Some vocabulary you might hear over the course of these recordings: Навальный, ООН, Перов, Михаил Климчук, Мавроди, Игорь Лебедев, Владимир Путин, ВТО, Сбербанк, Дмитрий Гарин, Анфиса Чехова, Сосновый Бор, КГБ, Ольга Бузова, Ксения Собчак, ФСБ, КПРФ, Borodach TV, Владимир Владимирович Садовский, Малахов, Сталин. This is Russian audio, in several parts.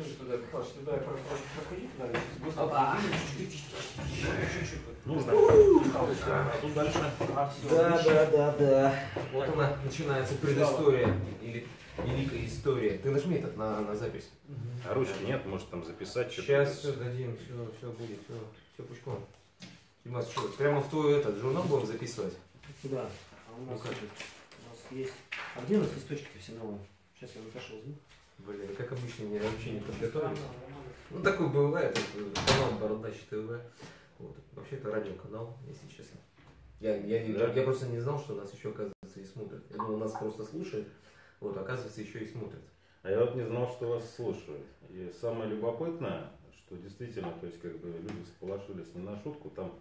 подержи туда, Паш, туда проходи, туда, чуть-чуть. Нужно. Тут дальше. Да. Вот она, начинается предыстория. Или великая история. Ты нажми этот на запись. А ручки нет, может там записать что-то. Сейчас все дадим, все будет, все пучком. Димас, что, прямо в твой этот журнал будем записывать? Да. А у нас есть. А где у нас листочки-то все новые? Сейчас я Наташу возьму. Блин, как обычно, меня вообще не подготовили. Ну, такое бывает. Канал Бородач ТВ. Вот. Вообще-то радиоканал, если честно. Я просто не знал, что нас еще, оказывается, и смотрят. Я думал, нас просто слушают. Вот, оказывается, еще и смотрят. А я вот не знал, что вас слушают. И самое любопытное, что действительно, то есть, как бы люди сполошились не на шутку. Там,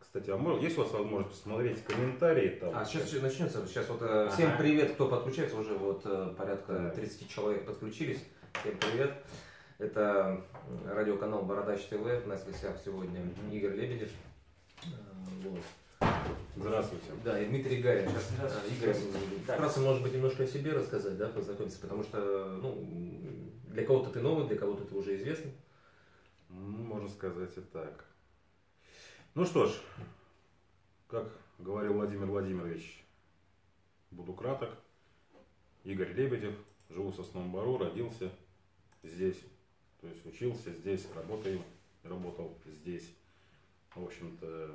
кстати, есть у вас возможность посмотреть комментарии? Там, сейчас начнется. Сейчас вот всем привет, кто подключается, уже вот порядка 30 человек подключились. Всем привет. Это радиоканал Бородач ТВ. У нас в гостях сегодня Игорь Лебедев. Вот. Здравствуйте. Да, и Дмитрий Гарин. Сейчас Игорь, вкратце, может быть, немножко о себе рассказать, да, познакомиться, потому что, ну, для кого-то ты новый, для кого-то ты уже известный. Можно сказать и так. Ну что ж, как говорил Владимир Владимирович, буду краток. Игорь Лебедев, живу в Сосновом Бору, родился здесь. То есть учился здесь, работал здесь. В общем-то...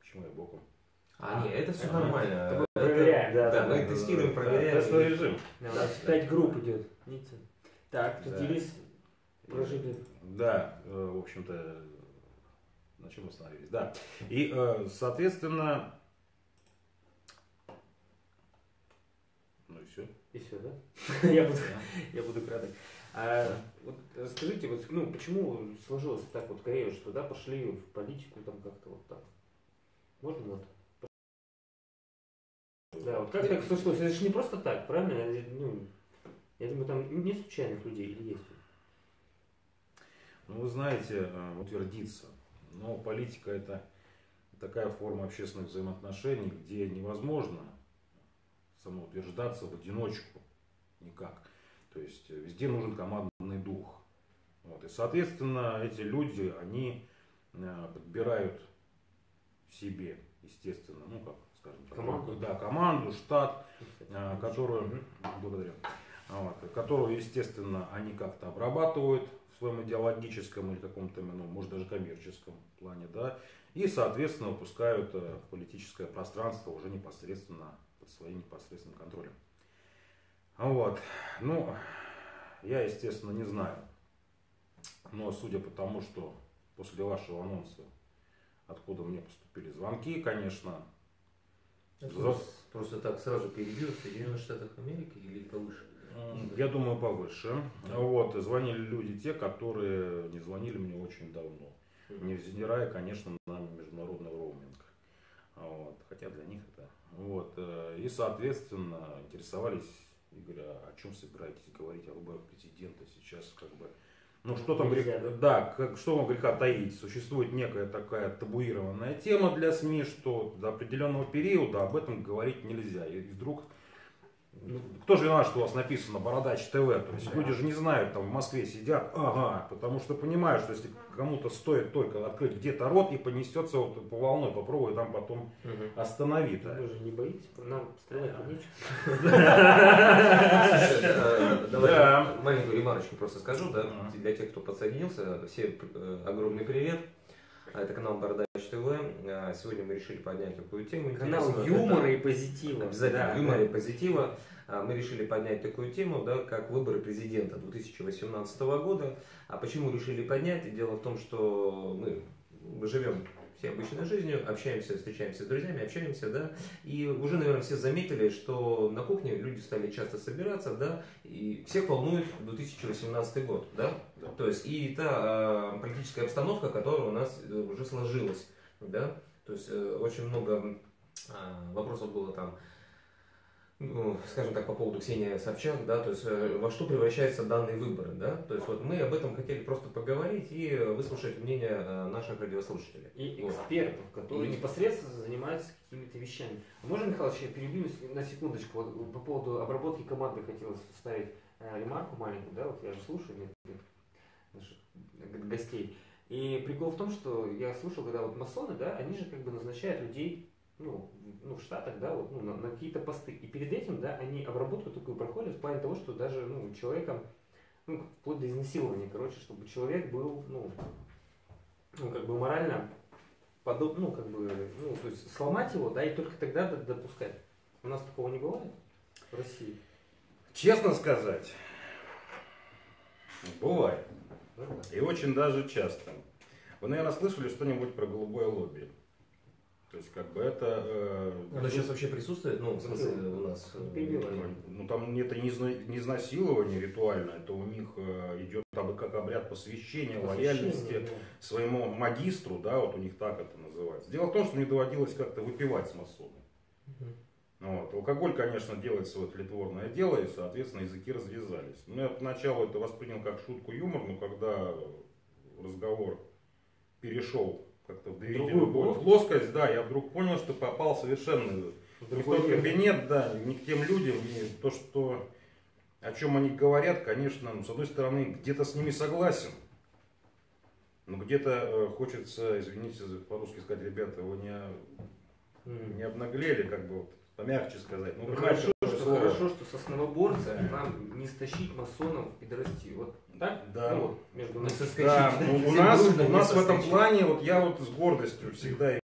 Почему я боком? Нет, это все нормально. Мы проверяем, мы тестируем, проверяем. Простой режим. Да, 5 групп идет. Так, поделись, прожили. Да, в общем-то, на чем остановились. Да. И, соответственно, ну и все. И все, да? Я буду краток. Вот расскажите, почему сложилось так вот карьеру, что пошли в политику там как-то вот так? Можно вот. Да, вот как так случилось? Это же не просто так, правильно? Ну, я думаю, там не случайных людей или есть? Ну, вы знаете, утвердиться. Но политика — это такая форма общественных взаимоотношений, где невозможно самоутверждаться в одиночку никак. То есть везде нужен командный дух. Вот. И, соответственно, эти люди, они подбирают себе, естественно, ну как, скажем, команду, команду, штат, которую, благодарю, вот, которую, естественно, они как-то обрабатывают в своем идеологическом или каком-то, ну, может, даже коммерческом плане, да, и, соответственно, выпускают политическое пространство уже непосредственно под своим непосредственным контролем. Вот, ну, я, естественно, не знаю, но судя по тому, что после вашего анонса, откуда мне поступили звонки, конечно. Просто так сразу перебил, в Соединенных Штатах Америки или повыше? Я думаю, повыше. Да. Вот, звонили люди те, которые не звонили мне очень давно. Невзирая, конечно, на международный роуминг. Вот, хотя для них это... Вот, и, соответственно, интересовались, Игорь, о чем собираетесь говорить, о выборах президента сейчас, как бы... Ну, что там греха, да, что вам греха таить? Существует некая такая табуированная тема для СМИ, что до определенного периода об этом говорить нельзя. И вдруг, кто же виноват, что у вас написано Бородач ТВ? То есть люди же не знают, там в Москве сидят, потому что понимают, что если кому-то стоит только открыть где-то рот и понесется вот по волной, попробуй там потом остановить. Вы же не боитесь, нам стрелять нечего. Давай маленькую ремарочку просто скажу, да, для тех, кто подсоединился, все огромный привет. Это канал Бородач ТВ. Сегодня мы решили поднять такую тему. Канал юмора и позитива. Обязательно юмора и позитива. Мы решили поднять такую тему, да, как выборы президента 2018 года. А почему решили поднять? Дело в том, что мы живем всей обычной жизнью, общаемся, встречаемся с друзьями, общаемся, да. И уже, наверное, все заметили, что на кухне люди стали часто собираться, да, и всех волнует 2018 год, да. То есть и та политическая обстановка, которая у нас уже сложилась, да. То есть очень много вопросов было там, ну, скажем так, по поводу Ксении Собчак, да, то есть во что превращаются данные выборы, да, то есть вот мы об этом хотели просто поговорить и выслушать мнение наших радиослушателей. И экспертов, которые непосредственно занимаются какими-то вещами. Можно, Михаил, я перебью на секундочку, вот, по поводу обработки команды хотелось вставить. ремарку маленькую, да, вот я же слушаю наших гостей. И прикол в том, что я слушал, когда вот масоны, да, они же как бы назначают людей, ну в Штатах, да, вот, ну, на какие-то посты. И перед этим, да, они обработку такую проходят в плане того, что даже, ну, человеком, ну, вплоть до изнасилования, короче, чтобы человек был, ну как бы морально подобно, ну, как бы, ну, то есть сломать его, да, и только тогда допускать. У нас такого не бывает в России? Честно сказать, бывает. И очень даже часто. Вы, наверное, слышали что-нибудь про голубое лобби? То есть, как бы это... Оно сейчас вообще присутствует? Ну, в смысле, у нас... Ну, там это не изнасилование ритуальное, это у них идет как обряд посвящения, лояльности своему магистру, да, вот у них так это называется. Дело в том, что мне доводилось как-то выпивать с масоном. Вот. Алкоголь, конечно, делает свое тлетворное дело, и, соответственно, языки развязались. Ну, я поначалу это воспринял как шутку, юмор, но когда разговор перешел как-то в доверительную плоскость, да, я вдруг понял, что попал совершенно не в тот кабинет, да, не к тем людям, и то, что, о чем они говорят, конечно, ну, с одной стороны, где-то с ними согласен, но где-то хочется, извините, по-русски сказать, ребята, вы не обнаглели, как бы, вот. Помягче сказать. Ну, хорошо, что сосновоборцы нам не стащить масонов и подрасти. Вот так? Да. Ну, вот, между нами. Да. Ну, у нас в этом плане, вот я вот с гордостью всегда.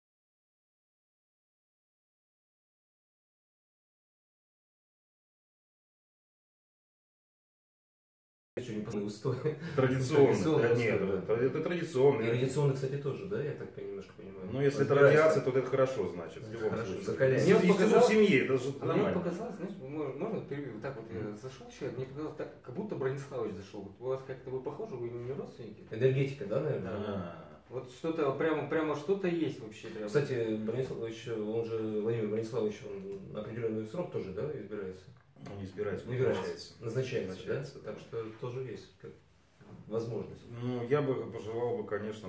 Традиционно. И радиационно, кстати, тоже, да, я так немножко понимаю. Ну, если это радиация, то это хорошо, значит. Хорошо, закаляется. Мне показалось, знаешь, можно перебью? Так вот я зашел человек, мне показалось, так, как будто Брониславович зашел. У вас как-то вы похожи, вы не родственники? Энергетика, да, наверное? Вот что-то, прямо что-то есть вообще. Кстати, Брониславович, он же, Владимир Владимирович, он на определенный срок тоже, да, избирается? Он не избирается, он назначается, да? Так что тоже есть как возможность. Ну, я бы пожелал бы, конечно,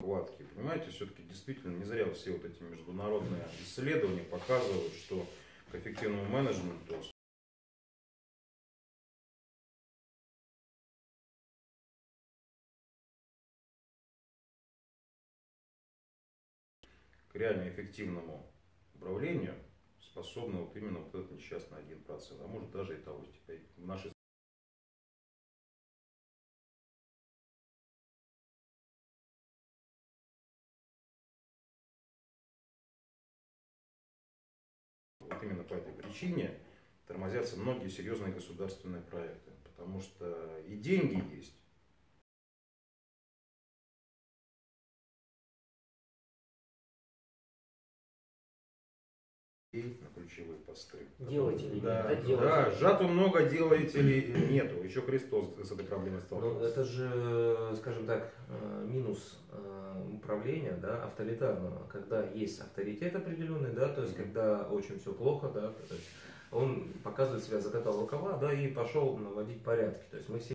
гладкие. Понимаете, все-таки действительно не зря все вот эти международные исследования показывают, что к эффективному менеджменту к реально эффективному управлению способны вот именно вот этот несчастный 1%, а может даже и того, типа, в нашей вот именно по этой причине тормозятся многие серьезные государственные проекты, потому что и деньги есть. На ключевые посты. Делателей. Да, жату много, делателей нету. Еще Христос с этой проблемой сталкивался. Но это же, скажем так, минус управления, да, авторитарного. Когда есть авторитет определенный, да, то есть когда очень все плохо, да, то есть он показывает себя, закатал рукава, да, и пошел наводить порядки. То есть мы все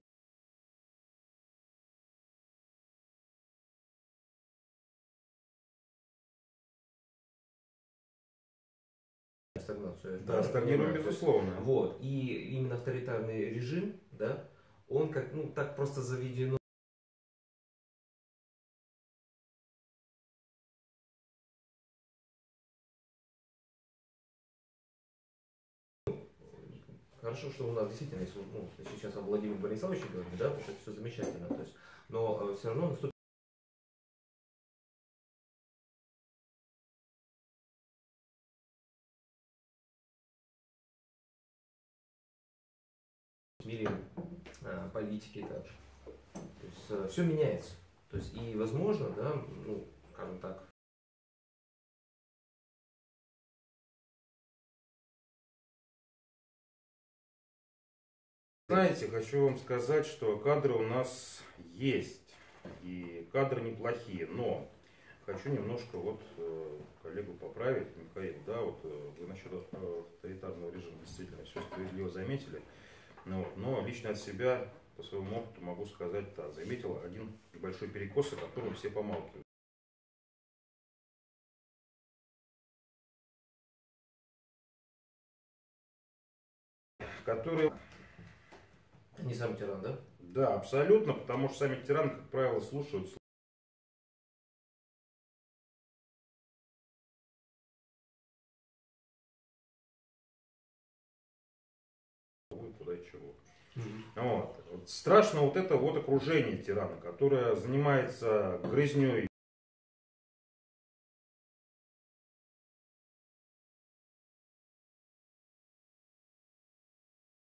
стагнацию. Да, стагнируем, безусловно. Вот. И именно авторитарный режим, да, он как, ну, так просто заведено. Хорошо, что у нас действительно, если, ну, сейчас о Владимире Борисовиче говорим, да, это все замечательно. То есть, но все равно наступит. В мире политики также. То есть все меняется. То есть и возможно, да, ну, скажем так, знаете, хочу вам сказать, что кадры у нас есть. И кадры неплохие, но хочу немножко вот коллегу поправить, Михаил, да, вот вы насчет авторитарного режима действительно все справедливо заметили. Но лично от себя, по своему опыту, могу сказать, да, заметил один небольшой перекос, о котором все помалкивают. которые... Не сам тиран, да? Да, абсолютно, потому что сами тираны, как правило, слушаются. Вот. Страшно вот это вот окружение тирана, которое занимается грызнёй.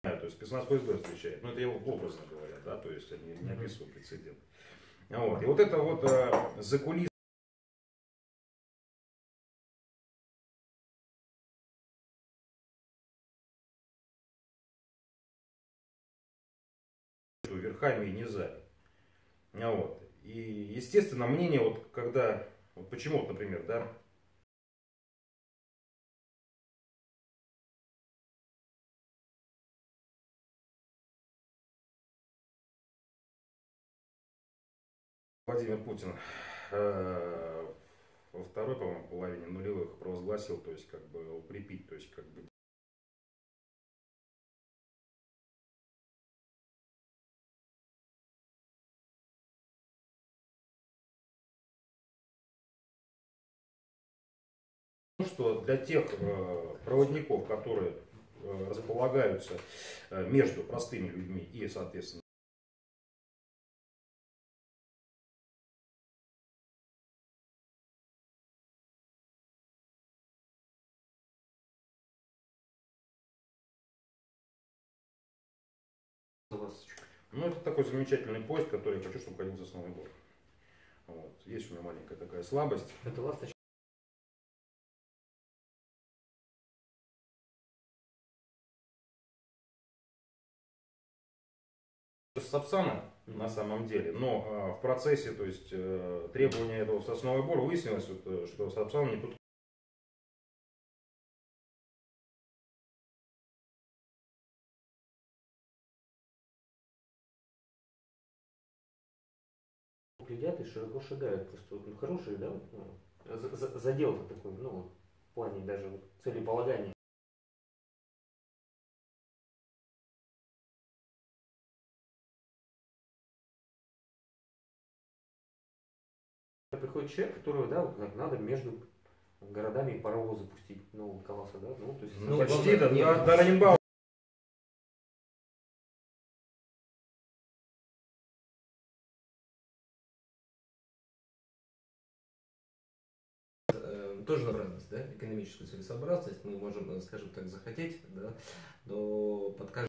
То есть спецназовый ФСБ встречает, но это я образно говоря, да, то есть они не описывают прецедент. Вот. И вот это вот закулисное. Верхами и низами. Вот. И естественно мнение, вот когда, вот почему, вот, например, да, Владимир Путин во второй, по-моему, половине нулевых провозгласил, то есть как бы укрепить, то есть как бы что для тех проводников, которые располагаются между простыми людьми и, соответственно, ну, это такой замечательный поезд, который я хочу, чтобы ходил в Сосновый Бор. Вот. Есть у меня маленькая такая слабость. Это ласточка. Сапсана на самом деле, но в процессе, то есть требования этого Соснового Бора выяснилось, вот, что Сапсан не тут. Глядят и широко шагают, просто вот, ну, хороший, да, задел такой, ну, в плане даже вот, целеполагания. Приходит человек, который, да, вот, надо между городами паровозы пустить нового колосса, да, ну, то есть... Ну, почти, да, до Раненбаума. Тоже нравится, да, экономическую целесообразность, мы можем, скажем так, захотеть, да, но под каждый...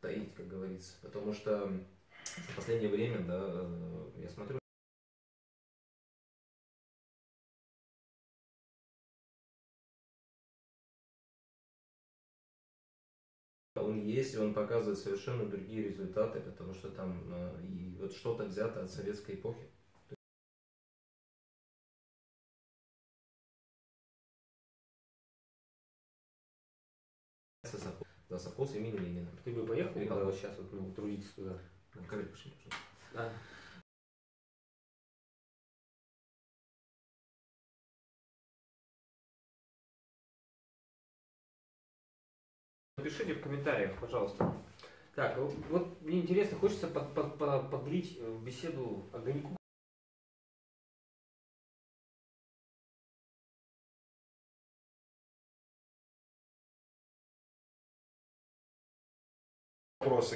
таить, как говорится, потому что в последнее время, да, я смотрю, он есть, и он показывает совершенно другие результаты, потому что там и вот что-то взято от советской эпохи. Да, совхоз имени Ленина. Ты бы поехал, да, вот сейчас вот, ну, трудиться туда? Короче, пошли, да. Напишите в комментариях, пожалуйста. Так, вот мне интересно, хочется подлить в беседу огоньку.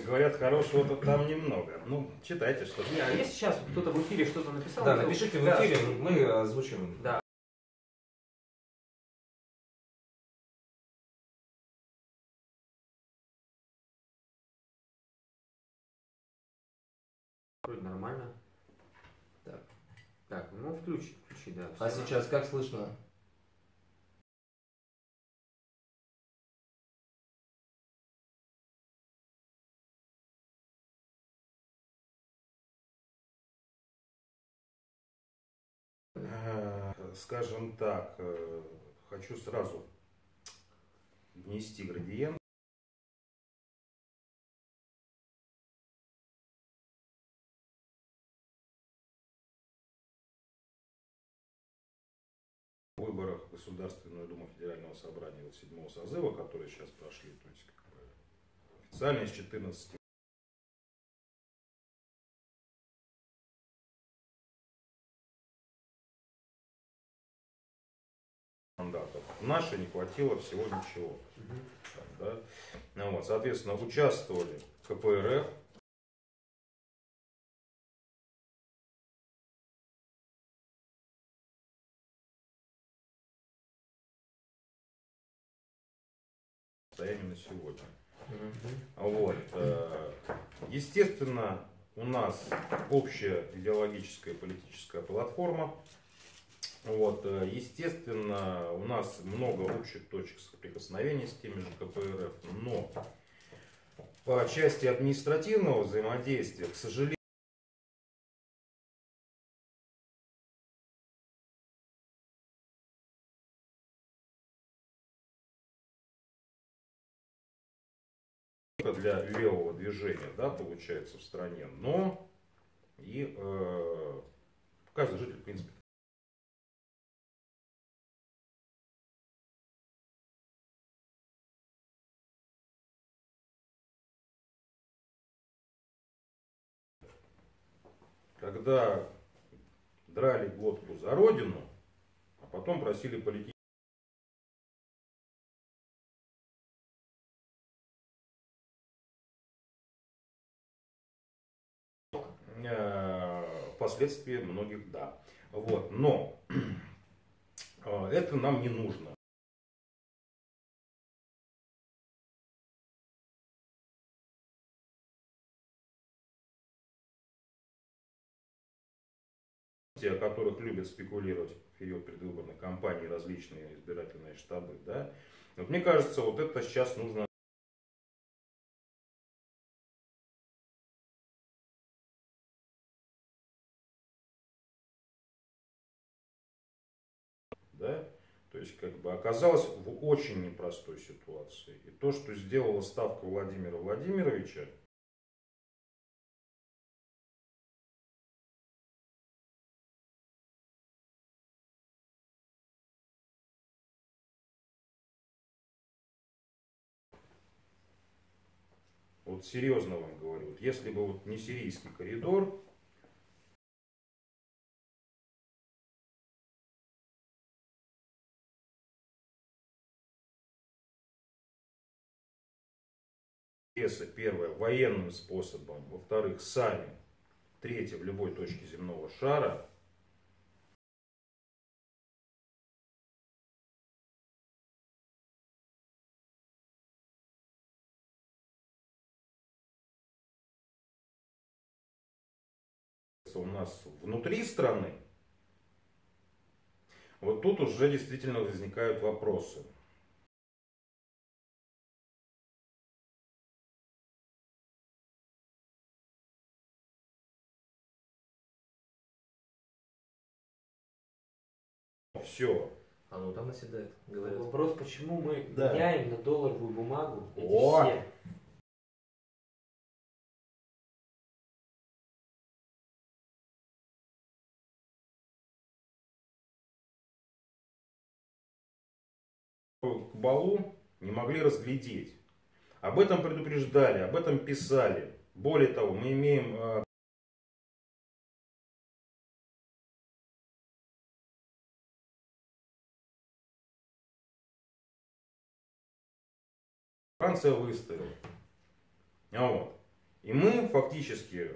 Говорят, хорошего-то там немного. Ну, читайте что-то. А если сейчас кто-то в эфире что-то написал? Да, напишите в эфире, да, мы озвучим. Да. Вроде нормально. Так, так, ну включи, да. А сейчас как слышно? Скажем так, хочу сразу внести градиент. выборах в Государственную Думу Федерального Собрания 7-го созыва, которые сейчас прошли, то есть как бы официально из 14. мандатов. Наши не хватило всего ничего. Да? Ну вот, соответственно, участвовали КПРФ, состояние на сегодня. Вот. Естественно, у нас общая идеологическая и политическая платформа. Вот, естественно, у нас много общих точек соприкосновения с теми же КПРФ, но по части административного взаимодействия, к сожалению, для левого движения, да, получается в стране, но и каждый житель, в принципе, когда драли глотку за родину, а потом просили политических. Впоследствии многих да. Вот. Но это нам не нужно. О которых любят спекулировать в период предвыборной кампании различные избирательные штабы, да? Вот мне кажется, вот это сейчас нужно да? То есть как бы оказалось в очень непростой ситуации. И то, что сделала ставка Владимира Владимировича, вот серьезно вам говорю, вот если бы вот не сирийский коридор, если первое военным способом, во-вторых сами, третье в любой точке земного шара, у нас внутри страны, вот тут уже действительно возникают вопросы. Все. Оно там оседает. Говорят. Вопрос, почему мы меняем на долларовую бумагу эти все? Кабалу не могли разглядеть. Об этом предупреждали, об этом писали. Более того, мы имеем Франция выставила. Вот. И мы фактически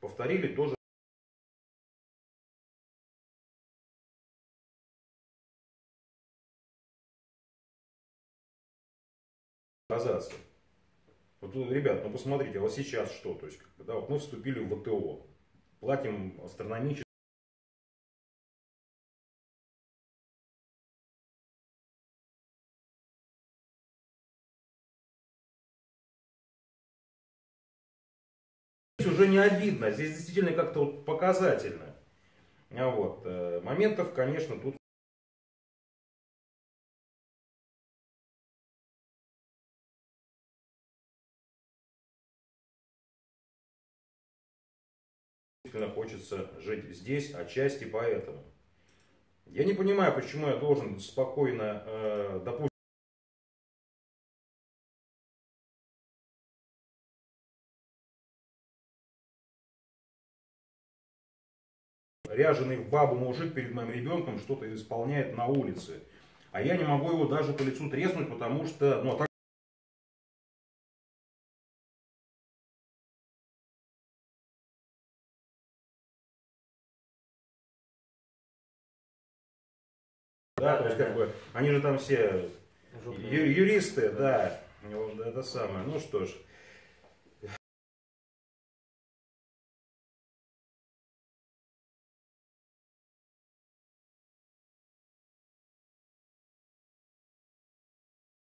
повторили тоже. Вот, ребят, ну посмотрите, а вот сейчас что? То есть, когда вот мы вступили в ВТО, платим астрономически. Здесь уже не обидно, здесь действительно как-то вот показательно. Вот, моментов, конечно, тут. Хочется жить здесь, отчасти поэтому. Я не понимаю, почему я должен спокойно, допустим, ряженый в бабу мужик перед моим ребенком что-то исполняет на улице. А я не могу его даже по лицу треснуть, потому что... Ну, а так... Да, то есть как бы, они же там все юристы, да, это самое, ну что ж.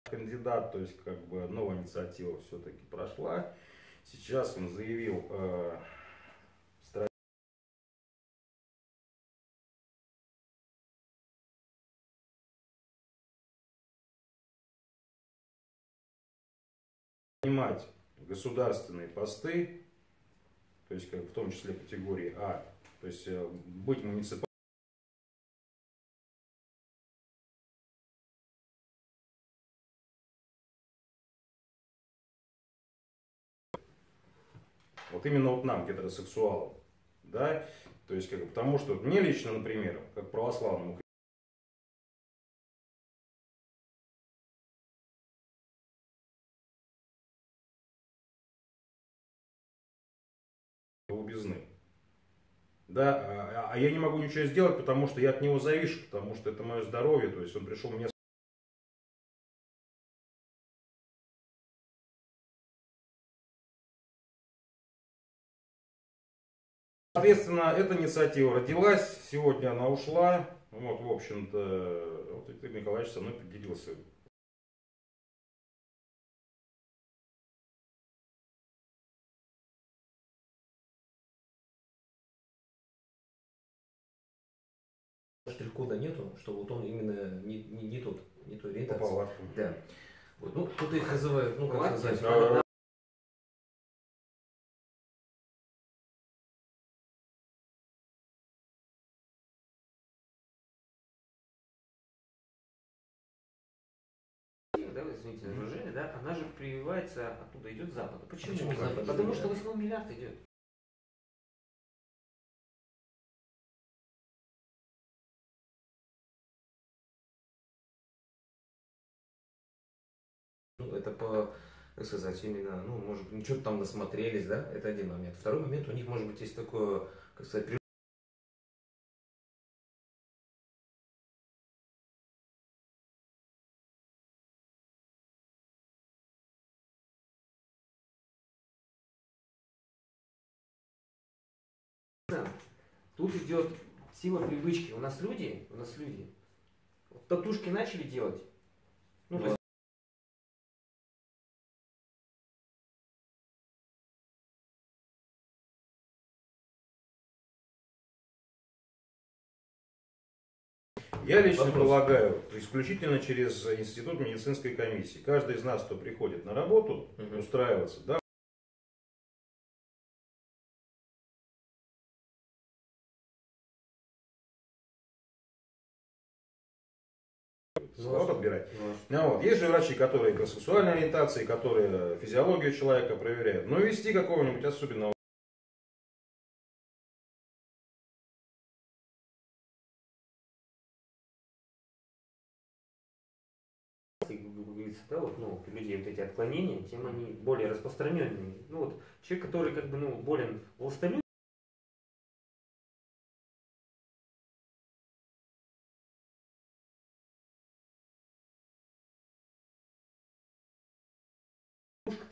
Кандидат, то есть как бы новая инициатива все-таки прошла. Сейчас он заявил занимать государственные посты, то есть как в том числе категории А, то есть быть муниципальным. Вот именно вот нам, гетеросексуалам, да, то есть как, потому что мне лично, например, как православному, голубизны, да, а я не могу ничего сделать, потому что я от него завишу, потому что это мое здоровье, то есть он пришел мне. Соответственно, эта инициатива родилась, сегодня она ушла, вот, в общем-то, вот Виктор Николаевич со мной поделился. Штрих-кода нету, что вот он именно не тот ориентация. Да. Вот, ну, кто-то их называют, ну, как сказать, да. Извините, окружение, да, она же прививается, оттуда идет запад. Почему? Запад? Потому что 8 миллиард идет. Ну, это по, как сказать, именно, ну, может быть, что-то там насмотрелись, да, это один момент. Второй момент, у них, может быть, есть такое, как сказать, тут идет сила привычки. У нас люди, вот татушки начали делать. Ну, да. Я лично полагаю, исключительно через институт медицинской комиссии. Каждый из нас, кто приходит на работу, устраиваться, да? Вот отбирать. Вот. Есть же врачи, которые по сексуальной ориентации, которые физиологию человека проверяют. Но вести какого-нибудь особенного. Да, вот, ну, людей вот эти отклонения, тем они более распространенные. Ну, вот, человек, который как бы, ну, болен волстолюбием.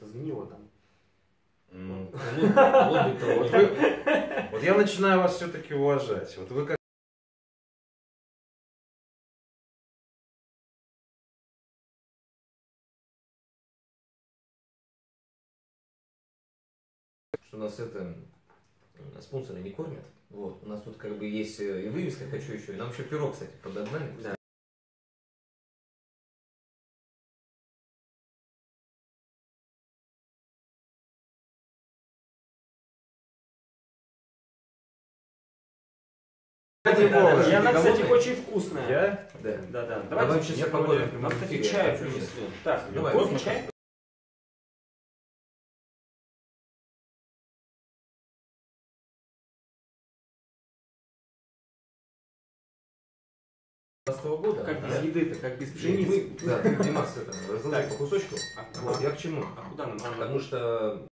Сгнила там. Вот я начинаю вас все-таки уважать. Вот вы как... Что у нас это... Спонсоры не кормят. Вот. У нас тут как бы есть и вывеска «Хочу еще». И нам еще пирог, кстати, подогнали. Да. И она, кстати, очень вкусная. Я? Да. Давайте сейчас поговорим. Нам, кстати, чай принесли. Так, кофе, чай. Года, как без еды-то, как без пшеницы. Да, Димас, это, разложи по кусочку. Вот, я к чему? А куда нам? Потому что...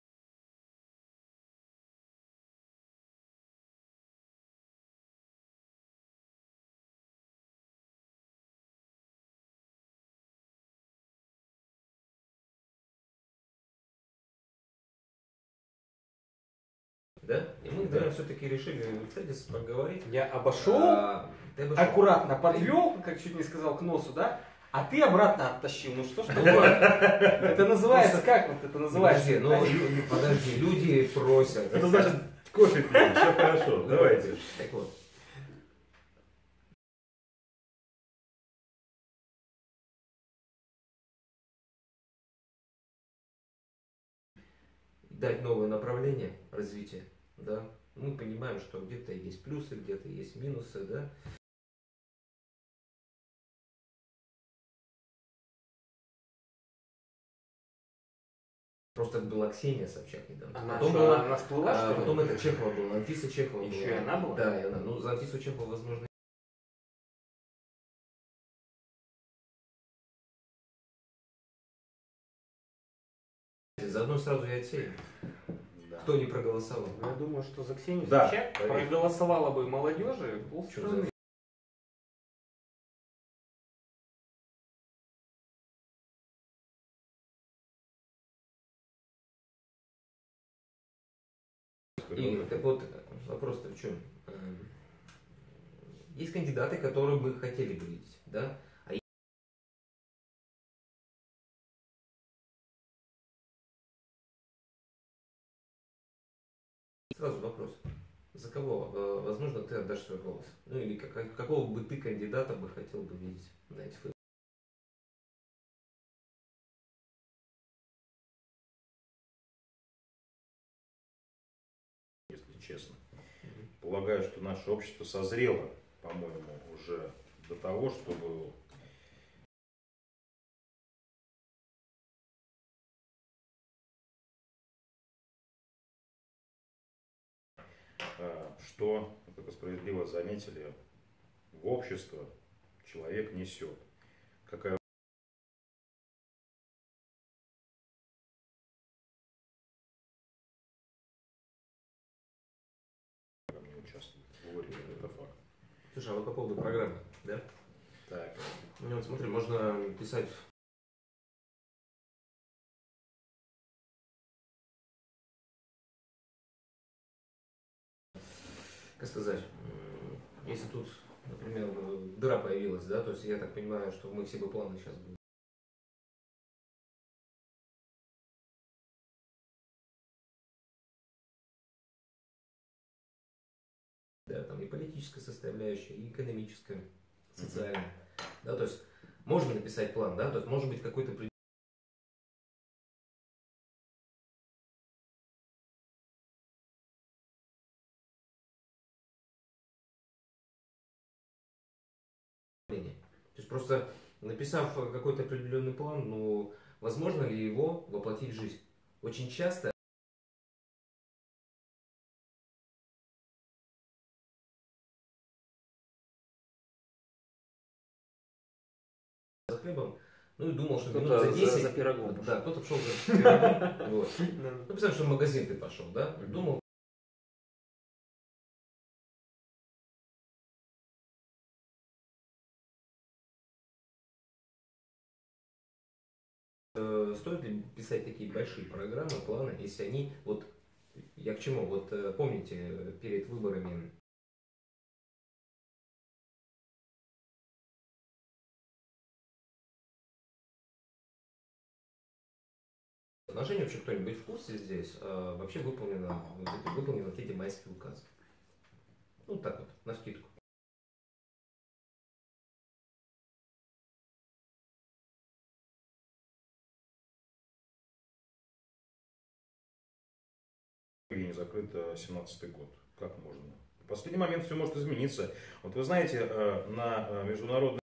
Да? И мы, да, все-таки решили поговорить. Я обошел, аккуратно подвел, как чуть не сказал, к носу, да? А ты обратно оттащил. Ну что ж такое? Это называется, как вот это называется? Подожди, люди просят. Это значит, кофе пьем, все хорошо. Давайте. Так вот. Дать новое направление развития. Да, мы понимаем, что где-то есть плюсы, где-то есть минусы, да. Просто была Ксения Собчак недавно. Она потом что, она всплыла, что потом это Чехова была, Анфиса Чехова. Еще и она была? Да, и она. Ну, за Анфису Чехова, возможно, заодно сразу и отсеял. Кто не проголосовал? Я думаю, что за Ксению Собчак проголосовала бы молодежи полстраны. Игорь, так вот, вопрос-то в чем? Есть кандидаты, которые бы хотели видеть, да? Сразу вопрос, за кого, возможно, ты отдашь свой голос? Ну или какого бы ты кандидата бы хотел бы видеть на этих выборах? Если честно, полагаю, что наше общество созрело, по-моему, уже до того, чтобы... что, как вы справедливо заметили, в общество человек несет. Какая не участвует в выборе, это факт. Слушай, а вот по поводу программы, да? Так. Ну, вот смотри, можно писать... Как сказать, если тут, например, дыра появилась, да, то есть я так понимаю, что мы все бы планы сейчас будем. Да, там и политическая составляющая, и экономическая, социальная. Да, то есть можно написать план, да, то есть может быть какой-то предел. То есть просто написав какой-то определенный план, ну, возможно ли его воплотить в жизнь? Очень часто за хлебом, ну и думал, что минут за 10 за пирогом. Да, кто-то пошел за пирогом. Ну, представь, что в магазин ты пошел, да? Думал. Стоит ли писать такие большие программы, планы, если они, вот, я к чему, вот помните, перед выборами отношения вообще кто-нибудь в курсе здесь, вообще выполнены вот эти майские указы, ну так вот, навскидку. Не закрыто 17-й год. Как можно В последний момент все может измениться. Вот вы знаете, на международной...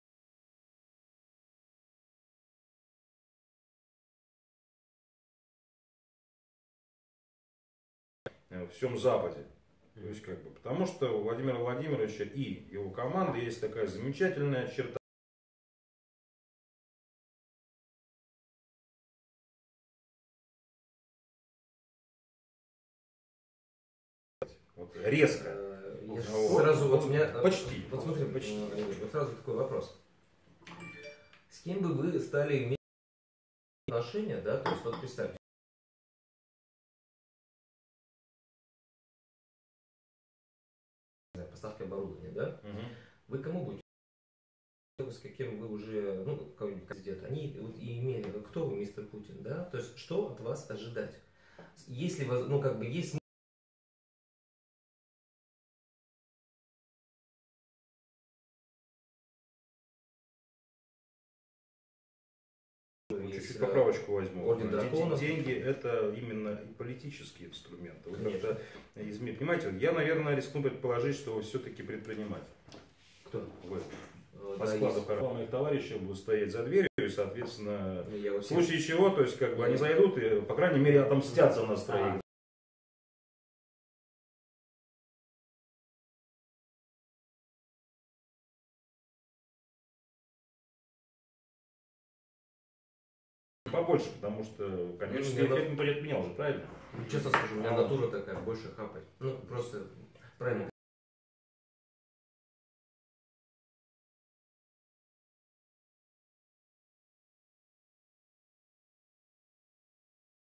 всем Западе. То есть, как бы, потому что у Владимира Владимировича и его команды есть такая замечательная черта. Вот, резко. Сразу вот у меня... Почти. Вот смотри, почти. Вот сразу такой вопрос. С кем бы вы стали иметь отношения, да? То есть, вот представьте. Поставки оборудования, да? Угу. Вы кому будете? С кем вы уже, ну, кого-нибудь кандидат, они вот и имели, кто вы, мистер Путин, да? То есть, что от вас ожидать? Если, ну, как бы, есть... Чуть-чуть поправочку возьму. Деньги – это именно политические инструменты. Вы как-то, понимаете, я, наверное, рискну предположить, что вы все-таки предприниматель. Кто? Вы. По складу моих товарищей будут стоять за дверью, и, соответственно, в случае чего, то есть, как бы, они зайдут и, по крайней мере, отомстят за нас троих. Побольше, потому что коммерческий эффект не предпринял же, правильно? Ну, честно скажу, у меня натура такая, больше хапать. Ну, просто правильно.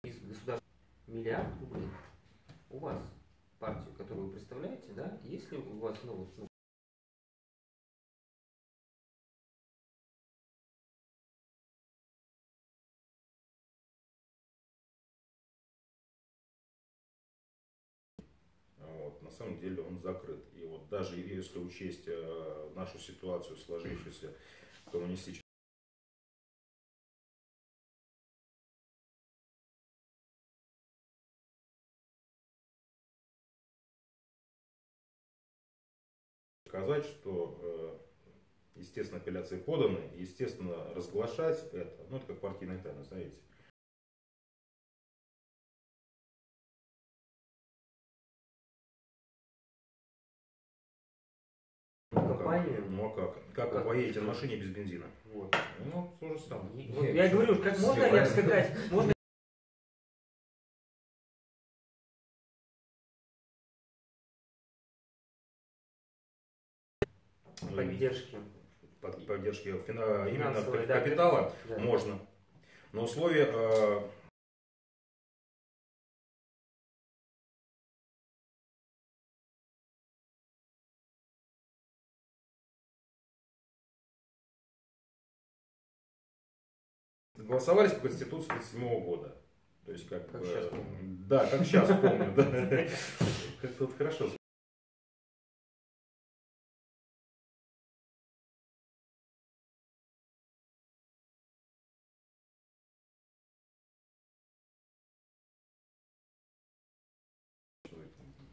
Из государства миллиард рублей. У вас партию, которую вы представляете, да, если у вас, ну, на самом деле он закрыт. И вот даже если учесть нашу ситуацию, сложившуюся коммунистическую, сказать, что, естественно, апелляции поданы, естественно, разглашать это, ну, это как партийная тайна, знаете. Ну а как? Вы поедете на машине без бензина? Вот. Ну, то же самое. Я говорю, как можно ли обскакать? Можно... Поддержки. Поддержки именно капитала, да, можно. Но условия... Голосовались по Конституции 1937 года. То есть, как бы, сейчас помню. Да, как сейчас помню. Это вот хорошо.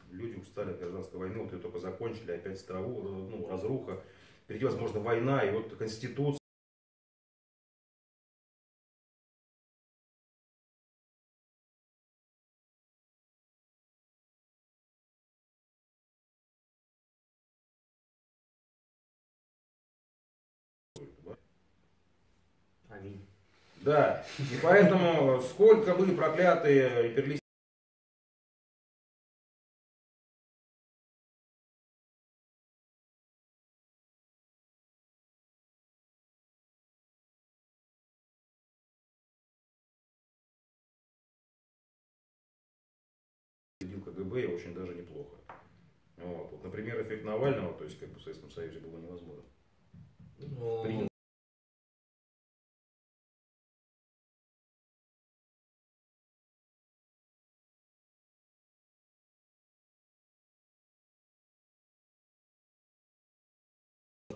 Люди устали от гражданской войны, вот ее только закончили, опять траву, ну, разруха. Впереди, возможно, война, и вот Конституция. Да, и поэтому, сколько бы проклятые империалисты следил КГБ, очень даже неплохо. Вот. Вот, например, эффект Навального, то есть, как бы, в Советском Союзе было невозможно. Но...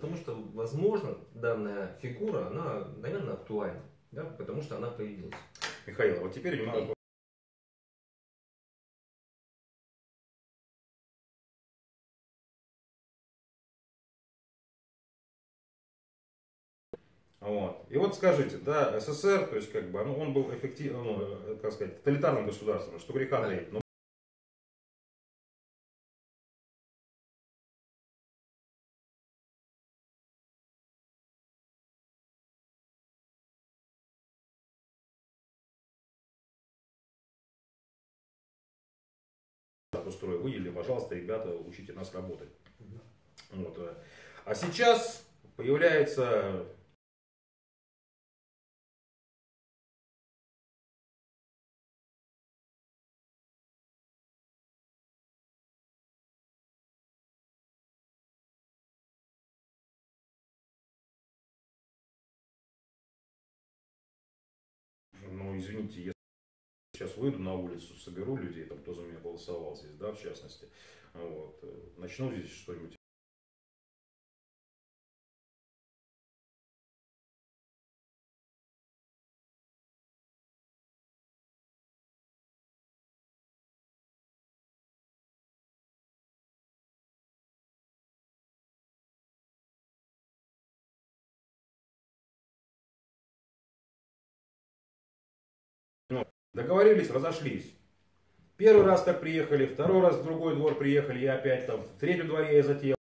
Потому что, возможно, данная фигура, она, наверное, актуальна, да? Потому что она появилась. Михаил, вот теперь немного... Вот. И вот скажите, да, СССР, то есть как бы, ну, он был эффективным, ну, как сказать, тоталитарным государством, что греха таить. Да. Устрою, выделили, пожалуйста, ребята, учите нас работать. Вот. А сейчас появляется извините, я сейчас выйду на улицу, соберу людей, там, кто за меня голосовал здесь, да, в частности, вот, начну здесь что-нибудь. Договорились, разошлись. Первый раз так приехали, второй раз в другой двор приехали, я опять там, в третьем дворе я затеял.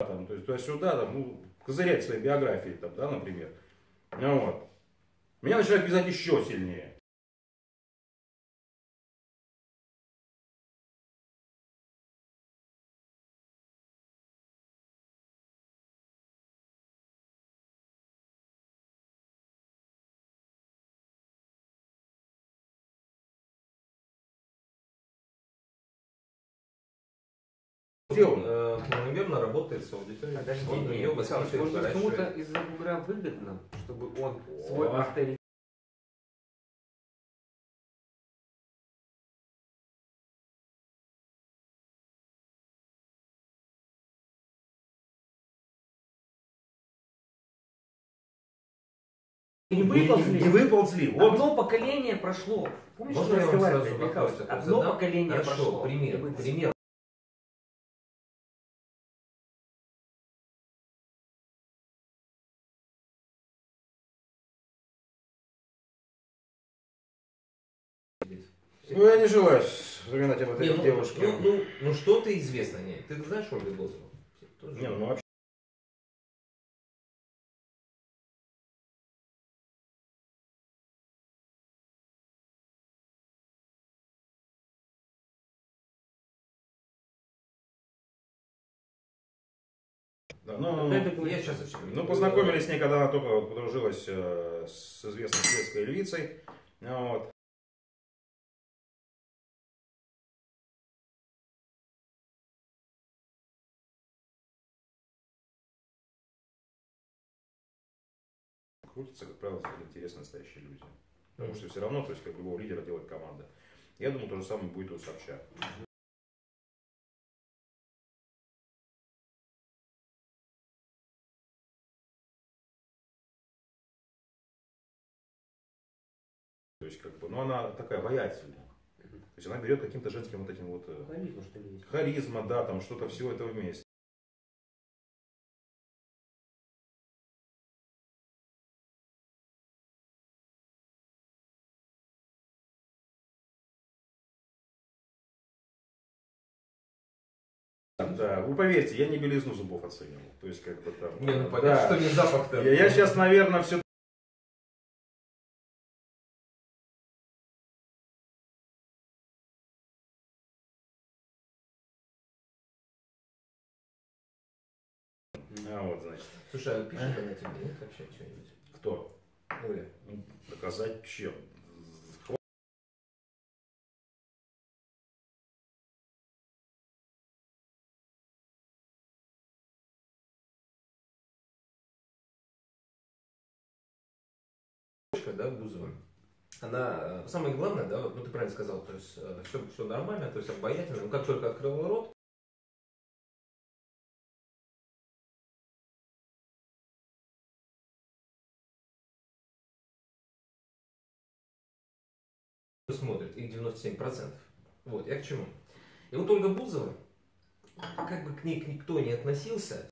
Там, то есть сюда, там, ну, козырять своей биографии, там, да, например. Вот. Меня начинают вязать еще сильнее. Планомерно работает с аудиторией. Может, кому-то из-за бугра выгодно, чтобы он свой авторитет. Не выползли. Вот. Одно поколение прошло. Помнишь, что я сразу вопрос? Одно поколение прошло. Пример. Ну, я не желаю вспоминать об этой девушке. Ну, что-то известно о ней. Ты знаешь Ольгу Бузову? Не, ну вообще. Да, ну, познакомились с ней, когда она только подружилась с известной светской львицей. Вот. Крутятся, как правило, интересные настоящие люди. Потому что все равно, то есть, как любого лидера делает команда. Я думаю, то же самое будет у Собчак. То есть, как бы, ну она такая обаятельная. То есть она берет каким-то женским вот этим вот... Харизма, что ли, есть. Харизма, да, там что-то всего этого вместе. Да, вы поверьте, я не белизну зубов оценивал. То есть как бы там. Не, ну понятно, да, что не запах-то. Я сейчас, наверное, все. А вот, значит. Слушай, а пишет она тебе, нет, вообще что-нибудь? Кто? Оля. Доказать чем? Да, Бузова. Она, самое главное, да, вот, ну ты правильно сказал, то есть все нормально, то есть обаятельно, но как только открыла рот, смотрит, их 97%. Вот, я к чему. И вот Ольга Бузова, как бы к ней никто не относился,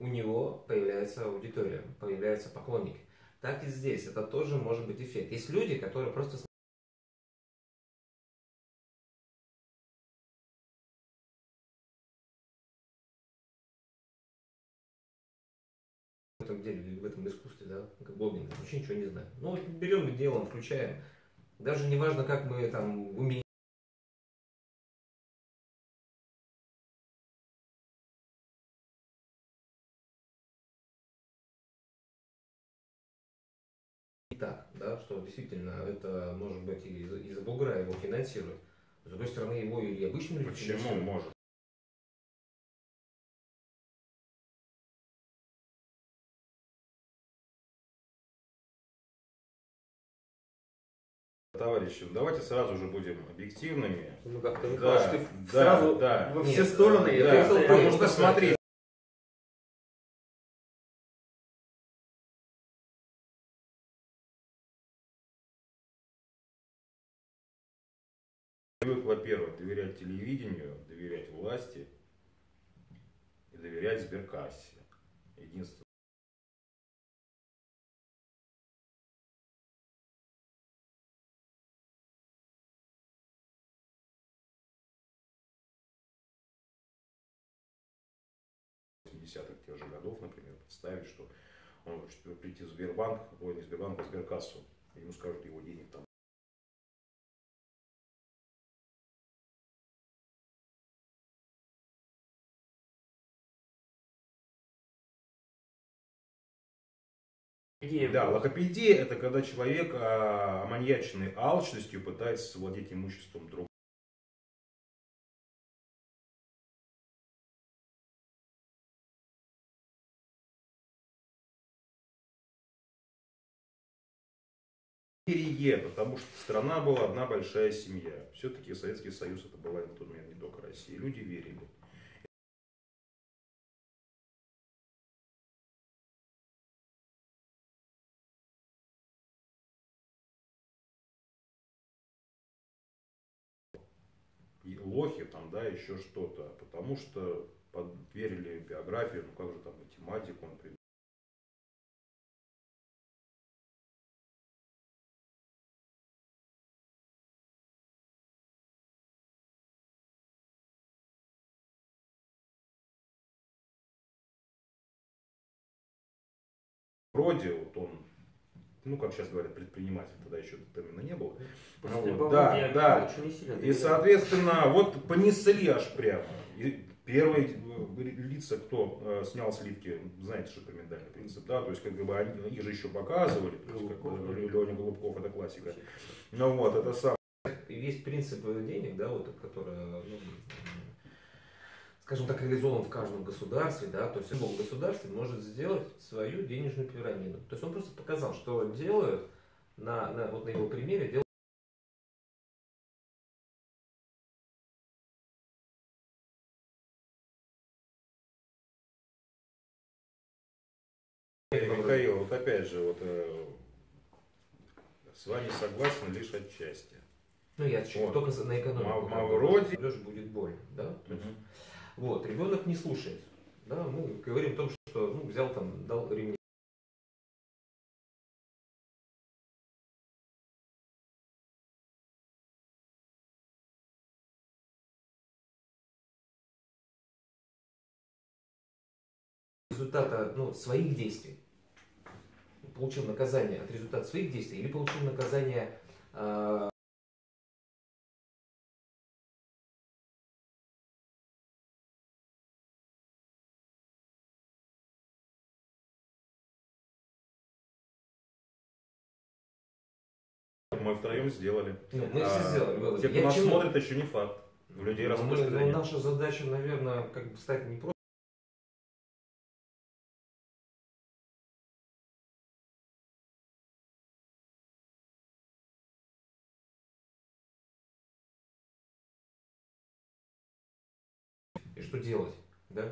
у него появляется аудитория, появляются поклонники. Так и здесь, это тоже может быть эффект. Есть люди, которые просто... В этом деле, в этом искусстве, да, как блогинг, вообще ничего не знаю. Ну, вот берем и делаем, включаем. Даже не важно, как мы там умеем. Так, да, что действительно это может быть из-за бугра его финансирует. С другой стороны, его и обычно финансируют. Почему может? Товарищи, давайте сразу же будем объективными. Ну как ты выкладываешь, ты сразу во все стороны, потому что смотри. Во-первых, доверять телевидению, доверять власти и доверять сберкассе. Единственное. В 80-х тех же годов, например, представить, что он хочет прийти в Сбербанк, ой, не Сбербанк, а сберкассу, ему скажут, его денег там. Да, лохопедия – это когда человек, маньячный алчностью, пытается совладеть имуществом другого. Потому что страна была одна большая семья. Все-таки Советский Союз это была в тот момент не только Россия. Люди верили. Лохи там, да, еще что-то, потому что верили в биографию, ну как же там математику он придумал. Вроде вот он, ну, как сейчас говорят, предприниматель, тогда еще термина не было. Вот, да, да. И, соответственно, вот понесли аж прямо. И первые лица, кто снял сливки, знаете, что пирамидальный принцип, да, то есть, как бы, они, их же еще показывали, то есть, как Леня Голубков, это классика. Ну, вот, это сам. Весь принцип денег, да, вот, который, ну, скажем так, реализован в каждом государстве, да, то есть любое государство может сделать свою денежную пирамиду. То есть он просто показал, что делают вот на его примере. Делают... Михаил, вот опять же, вот с вами согласен лишь отчасти. Ну я вот. Только на экономику. Мавроди. Будет боль, да? Вот, ребенок не слушает, да, мы говорим о том, что, ну, взял там, дал ремень. Результата, ну, своих действий. Получил наказание от результата своих действий или получил наказание... Мы втроем сделали. Мы все сделали. Те, кто нас смотрит, еще не факт. У людей размышлений нет. Наша задача, наверное, как бы стать не просто... И что делать? Да?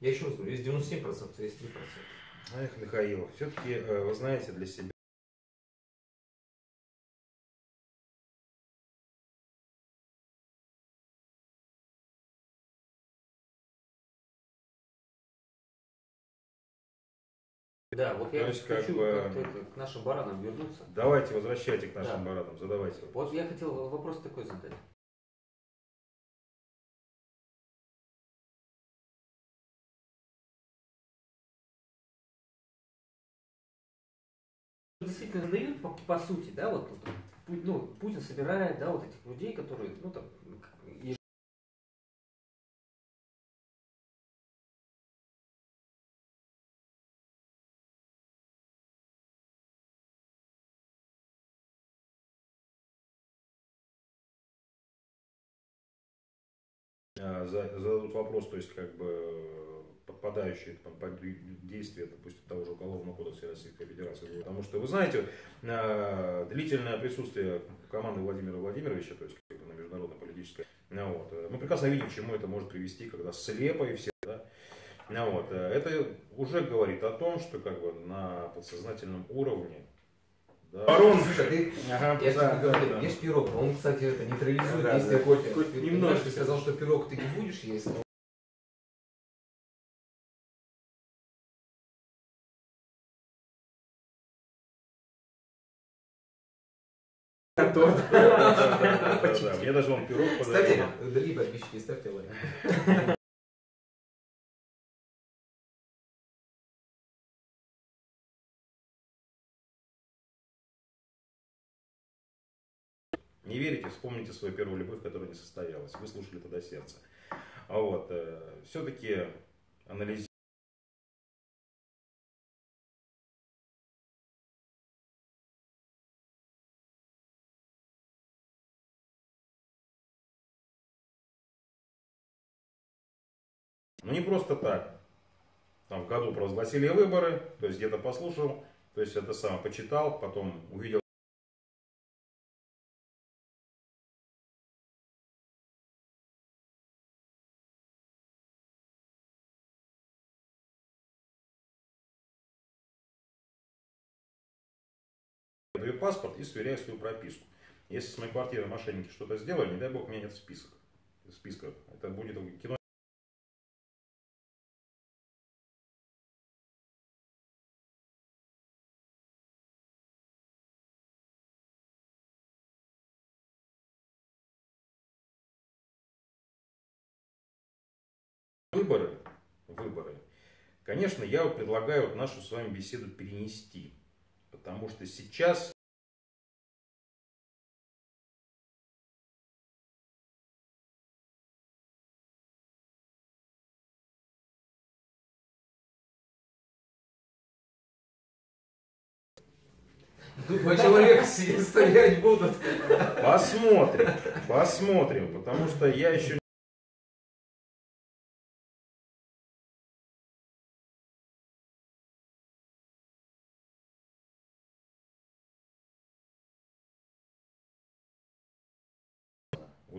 Я еще раз говорю, есть 97%, есть 3%. Эх, Михаил, все-таки вы знаете для себя. Да, вот я хочу к нашим баранам вернуться. Давайте, возвращайте к нашим баранам, задавайте. Вот я хотел вопрос такой задать. Действительно задают по сути, да, вот, ну, Путин собирает, да, вот этих людей, которые, ну, там, зададут вопрос, то есть как бы подпадающие там, под действия, допустим, того же Уголовного кодекса Российской Федерации. Потому что, вы знаете, длительное присутствие команды Владимира Владимировича, то есть как бы на международной политической, вот, мы прекрасно видим, к чему это может привести, когда слепо и все. Да? Вот, это уже говорит о том, что как бы на подсознательном уровне. Да. Барон, ты, ага, я да, тебе говорю, да, ешь пирог, он, кстати, это нейтрализует действие кофе. Немножко сказал, что пирог ты не будешь есть. Мне даже он пирог подарил. Кстати, дорогие подписчики, ставьте лайк. Не верите, вспомните свою первую любовь, которая не состоялась. Вы слушали тогда сердце. А вот, все-таки анализируйте. Ну не просто так. Там в году провозгласили выборы, то есть где-то послушал, то есть это сам почитал, потом увидел. Даю паспорт и сверяю свою прописку. Если с моей квартиры мошенники что-то сделали, не дай бог, у меня нет списка. Это будет кино. Выборы. Конечно, я предлагаю вот нашу с вами беседу перенести. Потому что сейчас два человека стоять будут. Посмотрим, потому что я еще...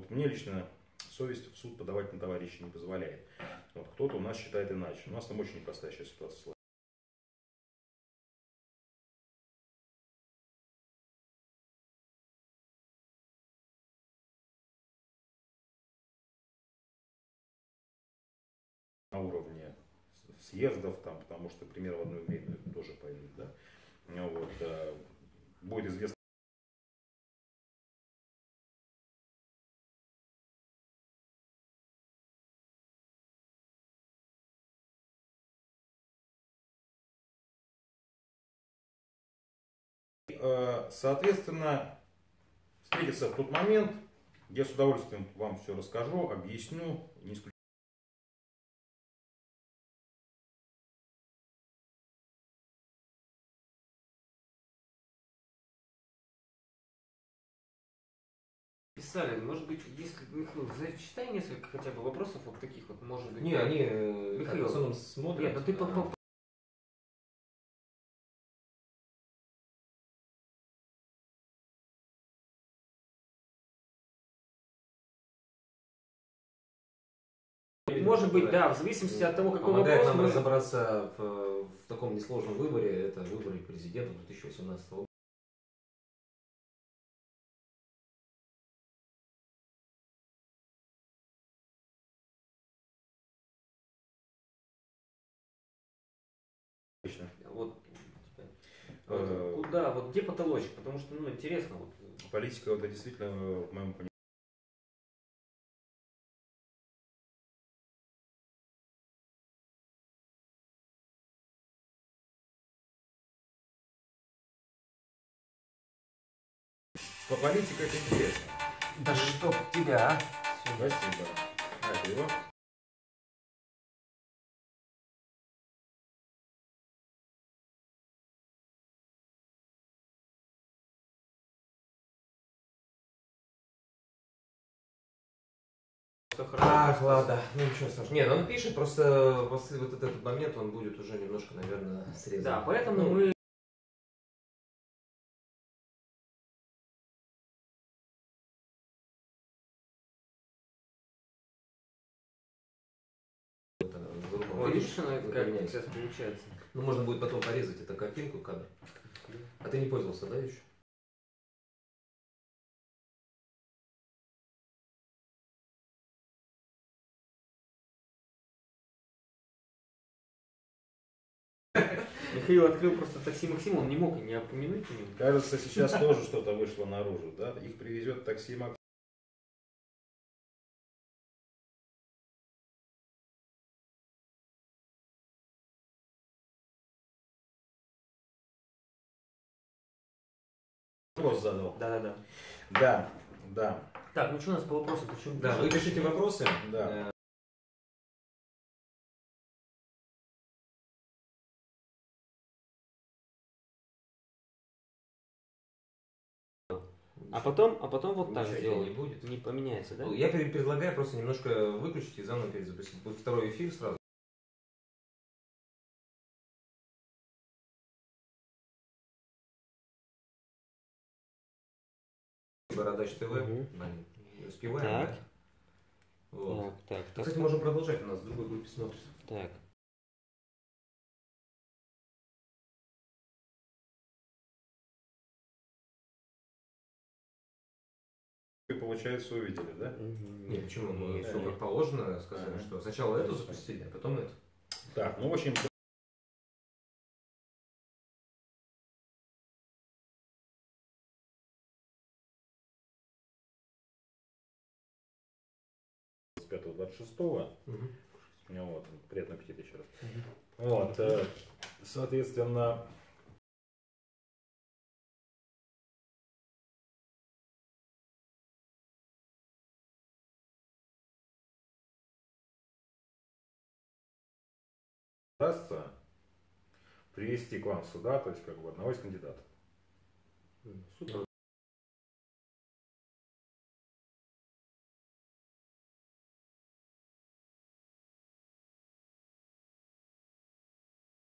Мне лично совесть в суд подавать на товарища не позволяет. Вот, кто-то у нас считает иначе. У нас там очень непростая сейчас ситуация. На уровне съездов, там, потому что, например, в одно время тоже пойдут. Да? Вот, будет известно. Соответственно, встретиться в тот момент, я с удовольствием вам все расскажу, объясню. Писали, может быть, если, Михаил, зачитай несколько хотя бы вопросов вот таких вот, может быть. Не, они, Михаил, в основном смотрят. Нет, но ты попал. Может быть, да, в зависимости от того, какой вопрос. Помогает нам разобраться в таком несложном выборе, это выборы президента 2018 года. Вот, куда, вот где потолочек, потому что, ну, интересно. Вот. Политика, это действительно, в моем понимании, по политике это интересно. Да чтоб тебя, а? Спасибо. Спасибо. Ах, ладно, ну ничего страшного. Нет, он пишет, просто после вот этот момент он будет уже немножко, наверное, срезан. Да, поэтому мы... Как сейчас получается. Ну, можно будет потом порезать эту картинку, кадр. А ты не пользовался, да, еще? Михаил открыл просто такси Максима, он не мог не упомянуть о нем. Кажется, сейчас тоже что-то вышло наружу, да? Их привезет такси Максима. Вопрос задал. Да-да-да. Да. Так, ну что у нас по вопросам? Да, вы пишите вопросы. Да. А потом вот так сделаем. Не будет. Не поменяется, да? Я предлагаю просто немножко выключить и заново перезапустить. Будет второй эфир сразу. Бородач ТВ. Угу. Успеваем, так. Да? Вот. Так. Кстати, можем продолжать, у нас в другой группе смотрится. Так. Получается, увидели, да? Угу. Нет, почему? Мы все как положено сказали, что сначала эту запустили, а потом эту. Так, ну очень... С 5-26. Вот, приятного аппетита еще раз. Вот, соответственно... Удастся привести к вам сюда, то есть как бы одного из кандидатов. Супер.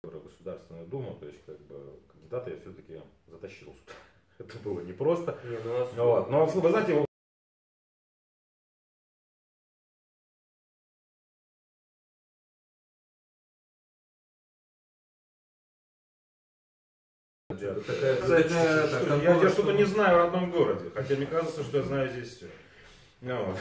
Государственную Думу, то есть как бы кандидата я все-таки затащил сюда. Это было непросто. Но вы знаете, я что-то не знаю в родном городе, хотя мне кажется, что я знаю здесь все. No.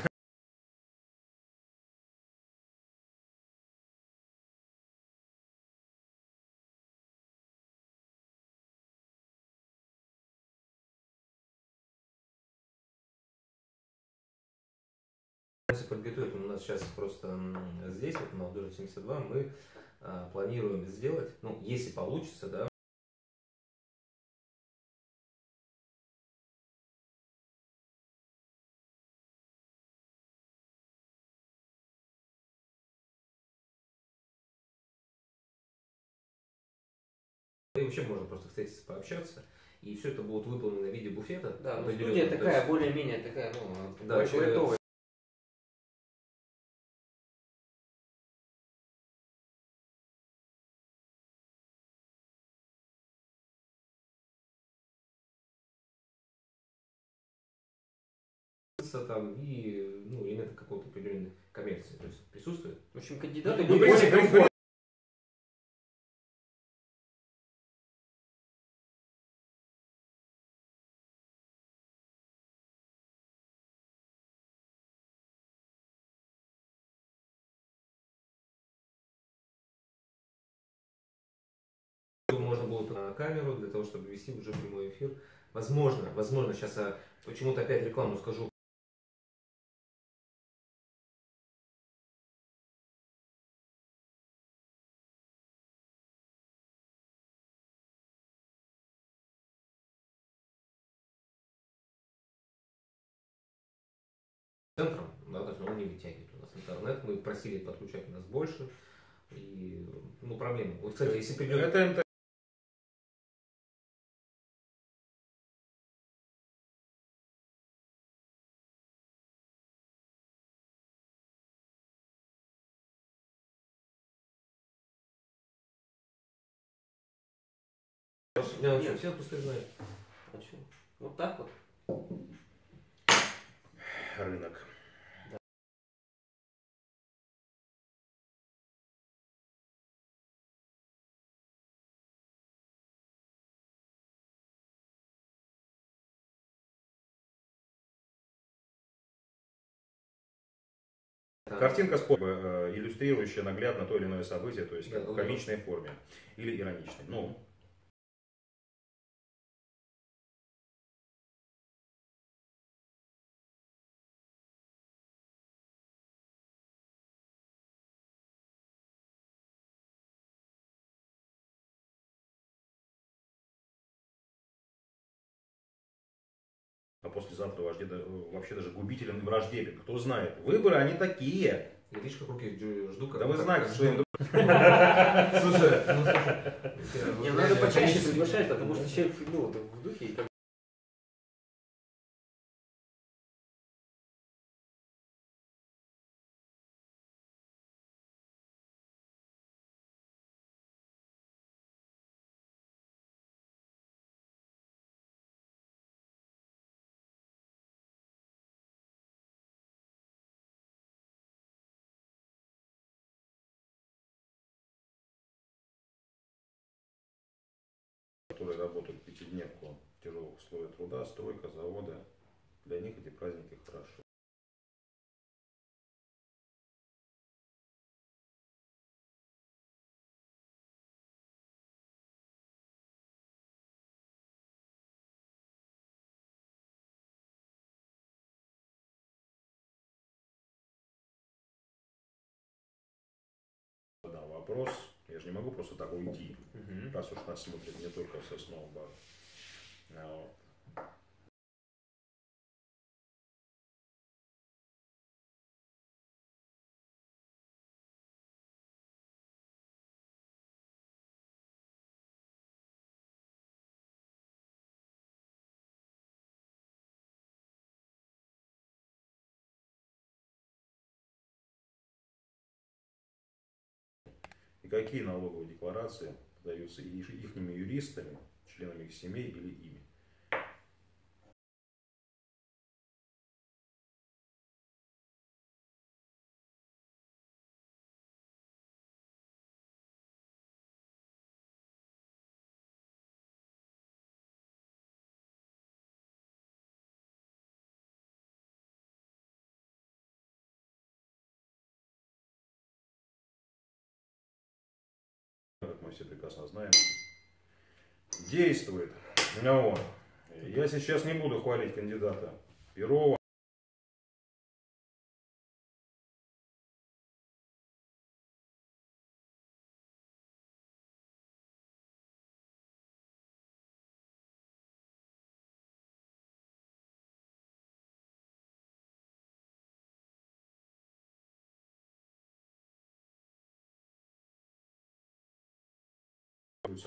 Подготовить у нас сейчас просто здесь, вот на Молодежи 72, мы планируем сделать, ну, если получится, да. Вообще можно просто встретиться, пообщаться, и все это будет выполнено в виде буфета. Да, ну, студия такая, есть... более-менее такая, ну, да, очень готовая. бизнеса там и ну, элементы какого-то определенной коммерции. То есть присутствует. В общем, кандидаты... Ну, были... Можно было на камеру для того, чтобы вести уже прямой эфир. Возможно, сейчас почему-то опять рекламу скажу. Центром, да, то есть он не вытягивает у нас интернет. Мы просили подключать нас больше. И, ну, проблема. Вот, кстати, если придет... Я вообще все пустые знают. А что? Вот так вот. Рынок. Да. Картинка спорта, иллюстрирующая наглядно то или иное событие, то есть да, в комичной форме или ироничной. Ну, а послезавтра вообще даже губителен и враждебен. Кто знает? Выборы, они такие. Я, видишь, как руки жду. Да вы знаете, что им... Слушай, мне надо почаще приглашать, потому что человек в духе. Которые работают пятидневку в тяжелых условиях труда, стройка, завода. Для них эти праздники хорошо. Да, вопрос. Я же не могу просто так уйти, раз уж нас смотрят не только в Сосновом Бору. И какие налоговые декларации подаются ихними юристами, членами их семей или ими? Все прекрасно знаем, действует. Но я сейчас не буду хвалить кандидата Перова.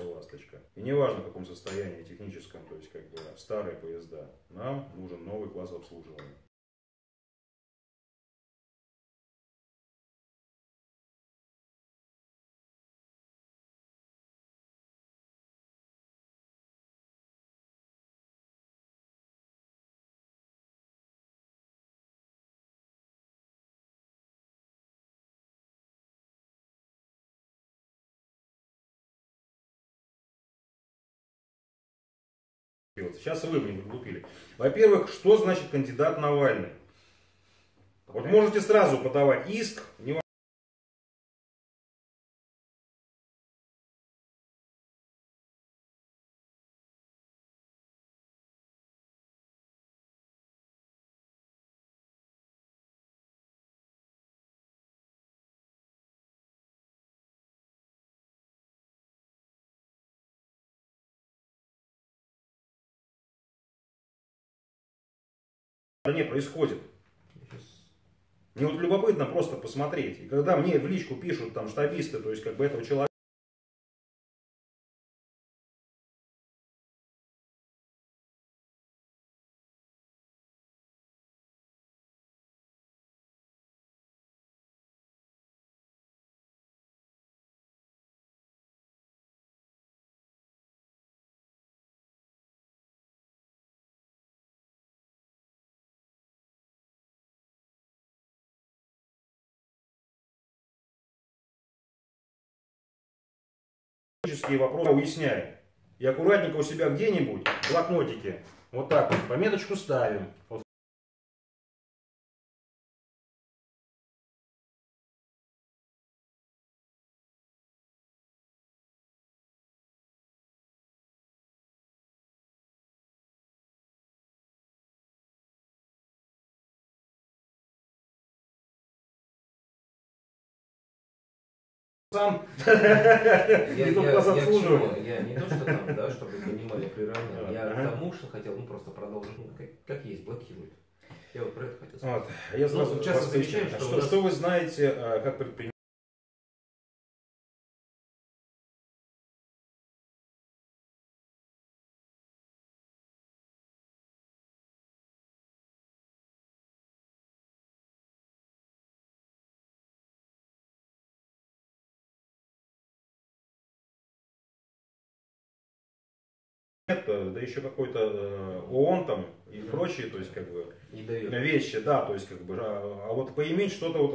Ласточка. И неважно, в каком состоянии, техническом, то есть как бы старые поезда, нам нужен новый класс обслуживания. делается. Сейчас и вы мне прилупили. Во-первых, что значит кандидат Навальный? Вот можете сразу подавать иск, не происходит. Мне вот любопытно просто посмотреть. И когда мне в личку пишут там штабисты, то есть как бы этого человека. Вопросы уясняем. И аккуратненько у себя где-нибудь в блокнотике вот так вот пометочку ставим. Вот. Я не то, что там, да, чтобы понимали приравнял. Я к тому, что хотел, ну просто продолжить, как есть, блокируют. Я вот про это хотел сказать. Вот. Я сразу часто замечаю, что вы знаете, как предпринимать. Да еще какой-то ООН там и прочие, то есть как бы вещи, да, то есть как бы, а вот поиметь что-то вот.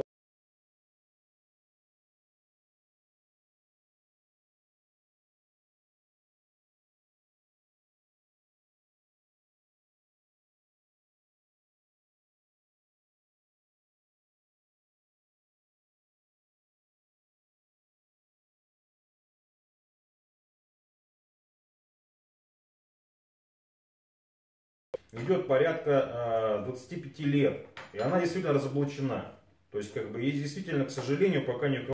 Идет порядка 25 лет, и она действительно разоблачена. То есть, как бы, и действительно, к сожалению, пока ни у кого...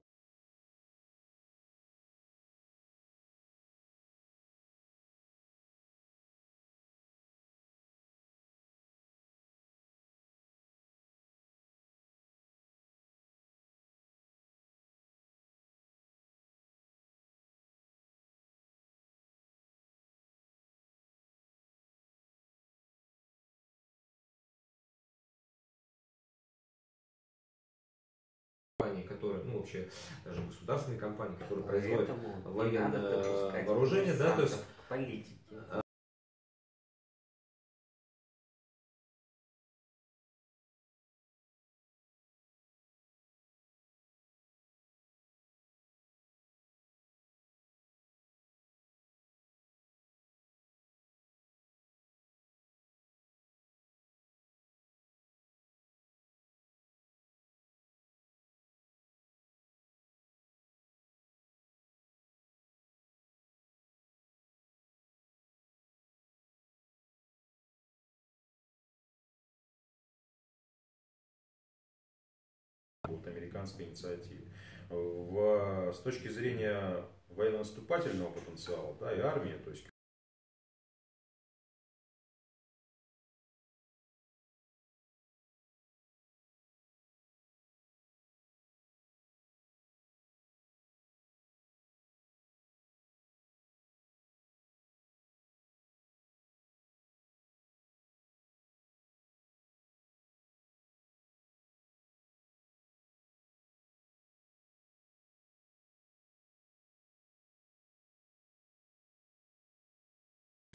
которые, ну вообще даже государственные компании, которые производят военное вооружение, да, то есть политики. Американской инициативе. С точки зрения военно-наступательного потенциала, да, и армии, то есть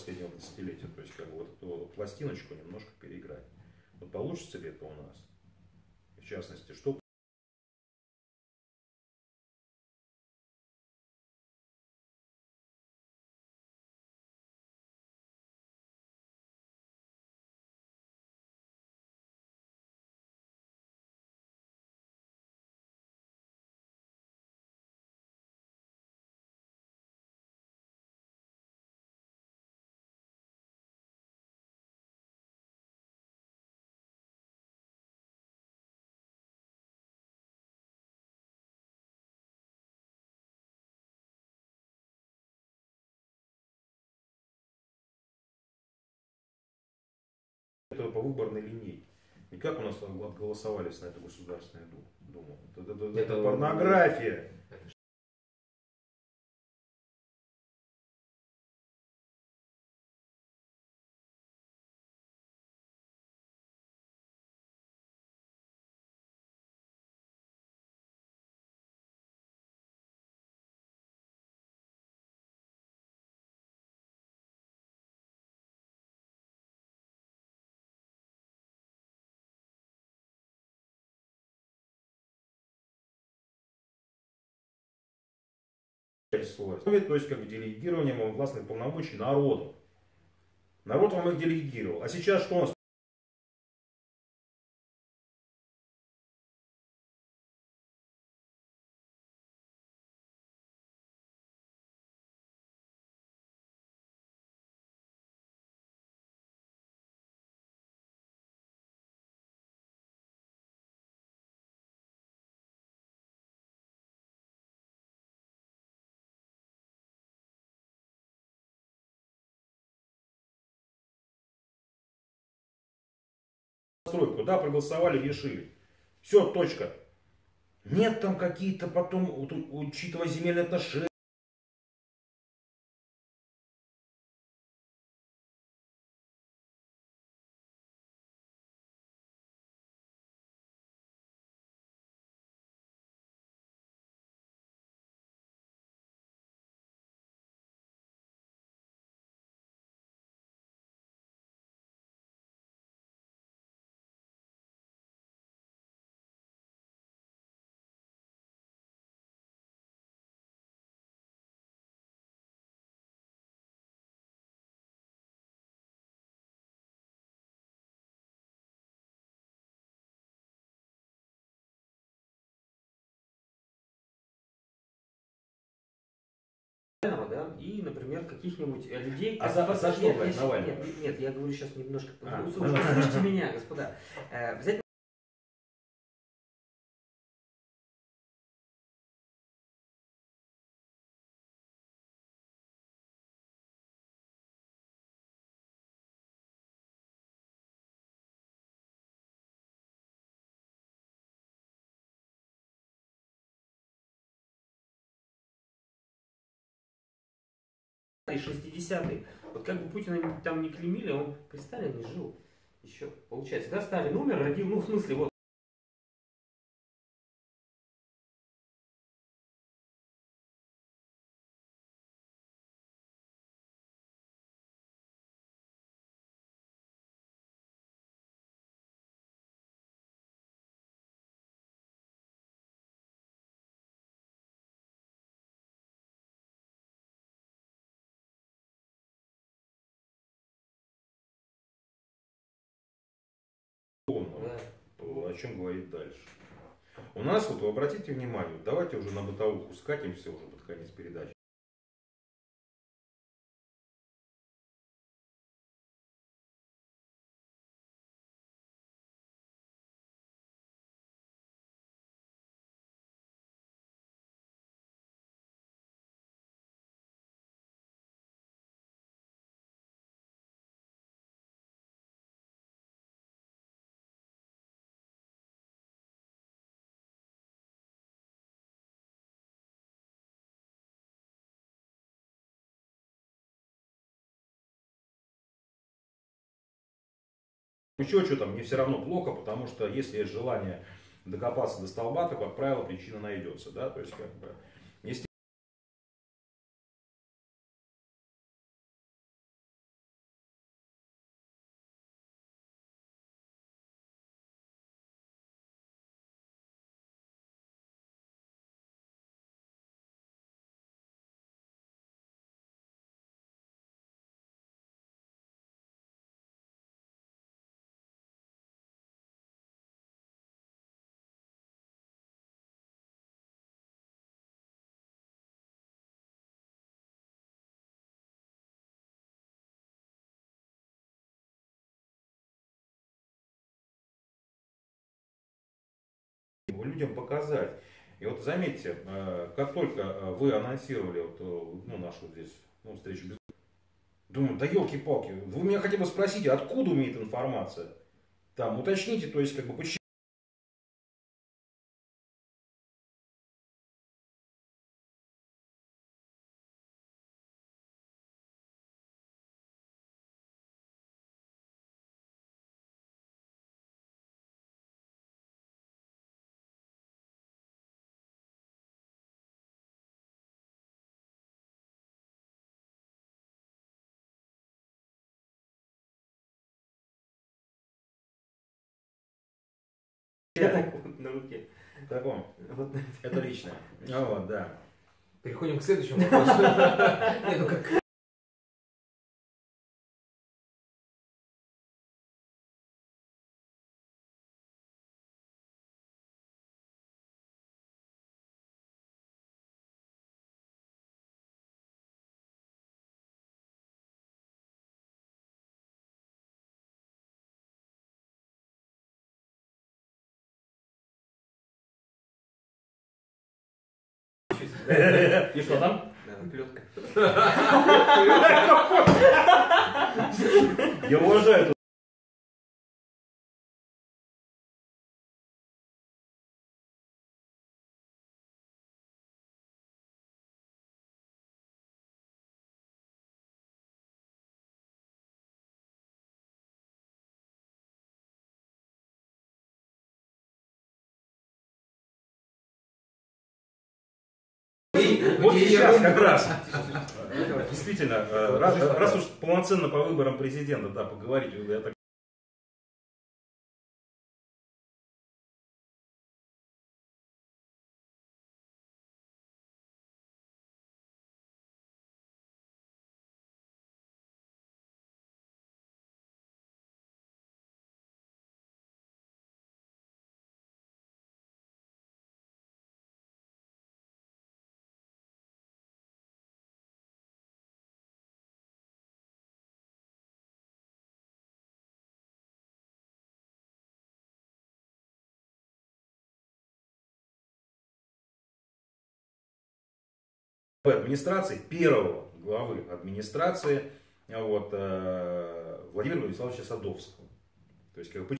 последнего десятилетия, то есть как бы вот эту пластиночку немножко переиграть. Вот получится ли это у нас? В частности, что выборной линейки. И как у нас голосовались на эту Государственную Думу? Это порнография. То есть как делегирование вам властных полномочий народу. Народ вам их делегировал. А сейчас что у нас? Да, проголосовали, решили. Все, точка. Нет там какие-то потом, учитывая земельные отношения. Да, и, например, каких-нибудь людей... А за что нет, Навального? Нет, нет, я говорю сейчас немножко... Слушайте меня, господа. Взять... И 60-е. Вот как бы Путина там не клеймили, он при Сталине жил еще. Получается, да, Сталин умер, родил, ну в смысле, вот. О чем говорить дальше. У нас, вот вы обратите внимание, давайте уже на бытовуху скатимся уже под конец передачи. Еще что там, мне все равно плохо, потому что если есть желание докопаться до столба, то, как правило, причина найдется, да, то есть как бы... людям показать. И вот заметьте, как только вы анонсировали вот, ну, нашу здесь ну, встречу, думаю, да елки-палки, вы меня хотя бы спросите, откуда у меня эта информация? там уточните, то есть как бы почему. На руке. Таком. Вот. Это личное. А вот, да. Переходим к следующему вопросу. Нет, ну как... И что там? Плетка. Я уважаю эту... Вот сейчас как раз, действительно, раз уж полноценно по выборам президента, да, поговорить, я так... Администрации, первого главы администрации вот, Владимира Владимировича Садовского. То есть, как бы...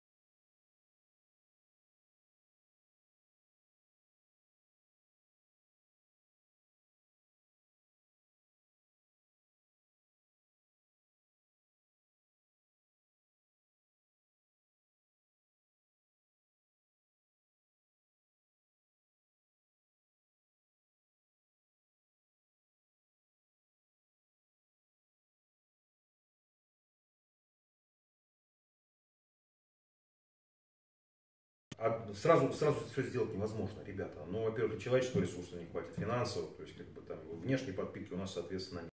Сразу все сделать невозможно, ребята. Ну, во-первых, человеческого ресурса не хватит, финансового, то есть как бы там внешней подпитки у нас, соответственно, нет.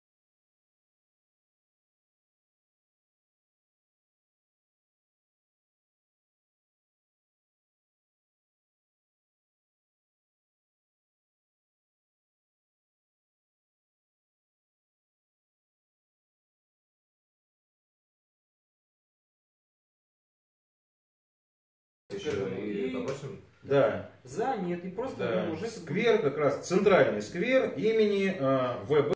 Да. За нет, и просто да. Уже... Сквер, как раз центральный сквер имени ВБ.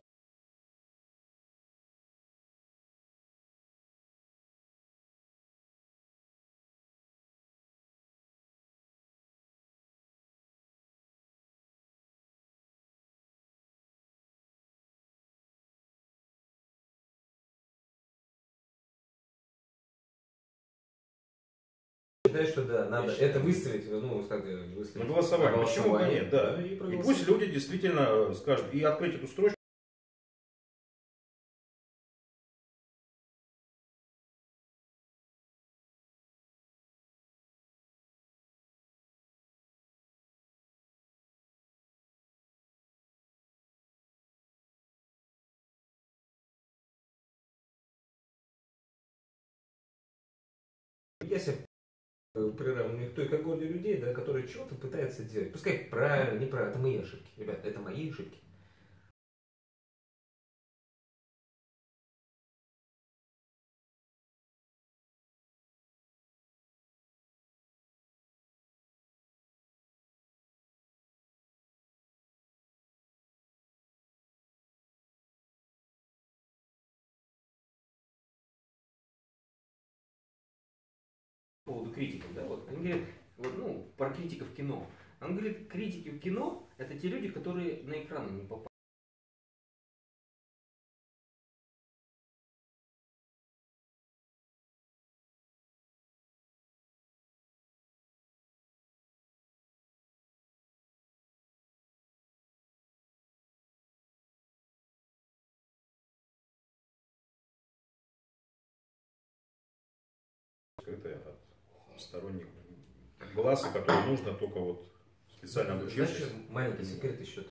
Считаю, что да, надо это выставить, ну, как выставить. На голосование. Почему бы нет, да. И пусть люди действительно скажут, и открыть эту строчку. Если приравненных к той когорте людей, да, которые чего-то пытаются делать. Пускай правильно, неправильно. Это мои ошибки, ребят, это мои ошибки. по поводу критиков, да, вот, они говорят, вот, ну, про критиков кино. Он говорит, критики в кино – это те люди, которые на экраны не попали. От сторонников глаза, которые нужно только вот специально обучившись. Знаешь, маленький секрет еще.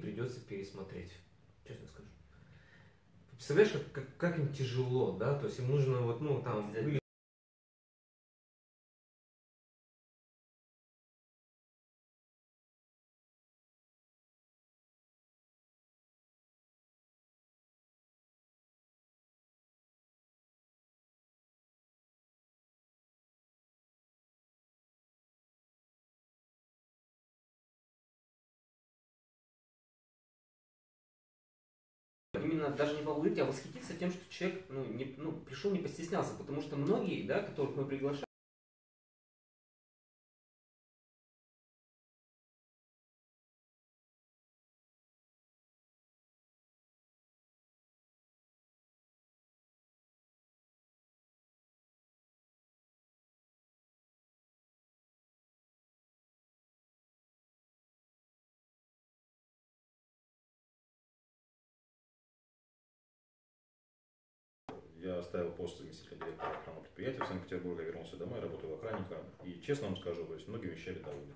Придется пересмотреть, честно скажу. Представляешь, как им тяжело, да? То есть им нужно вот, ну, там... Именно даже не поблагодарить, а восхититься тем, что человек пришел, не постеснялся, потому что многие, да, которых мы приглашаем, я оставил пост заместителя директора охраны предприятия в Санкт-Петербурге, вернулся домой, работаю охранником. И честно вам скажу, то есть многие вещами довольны.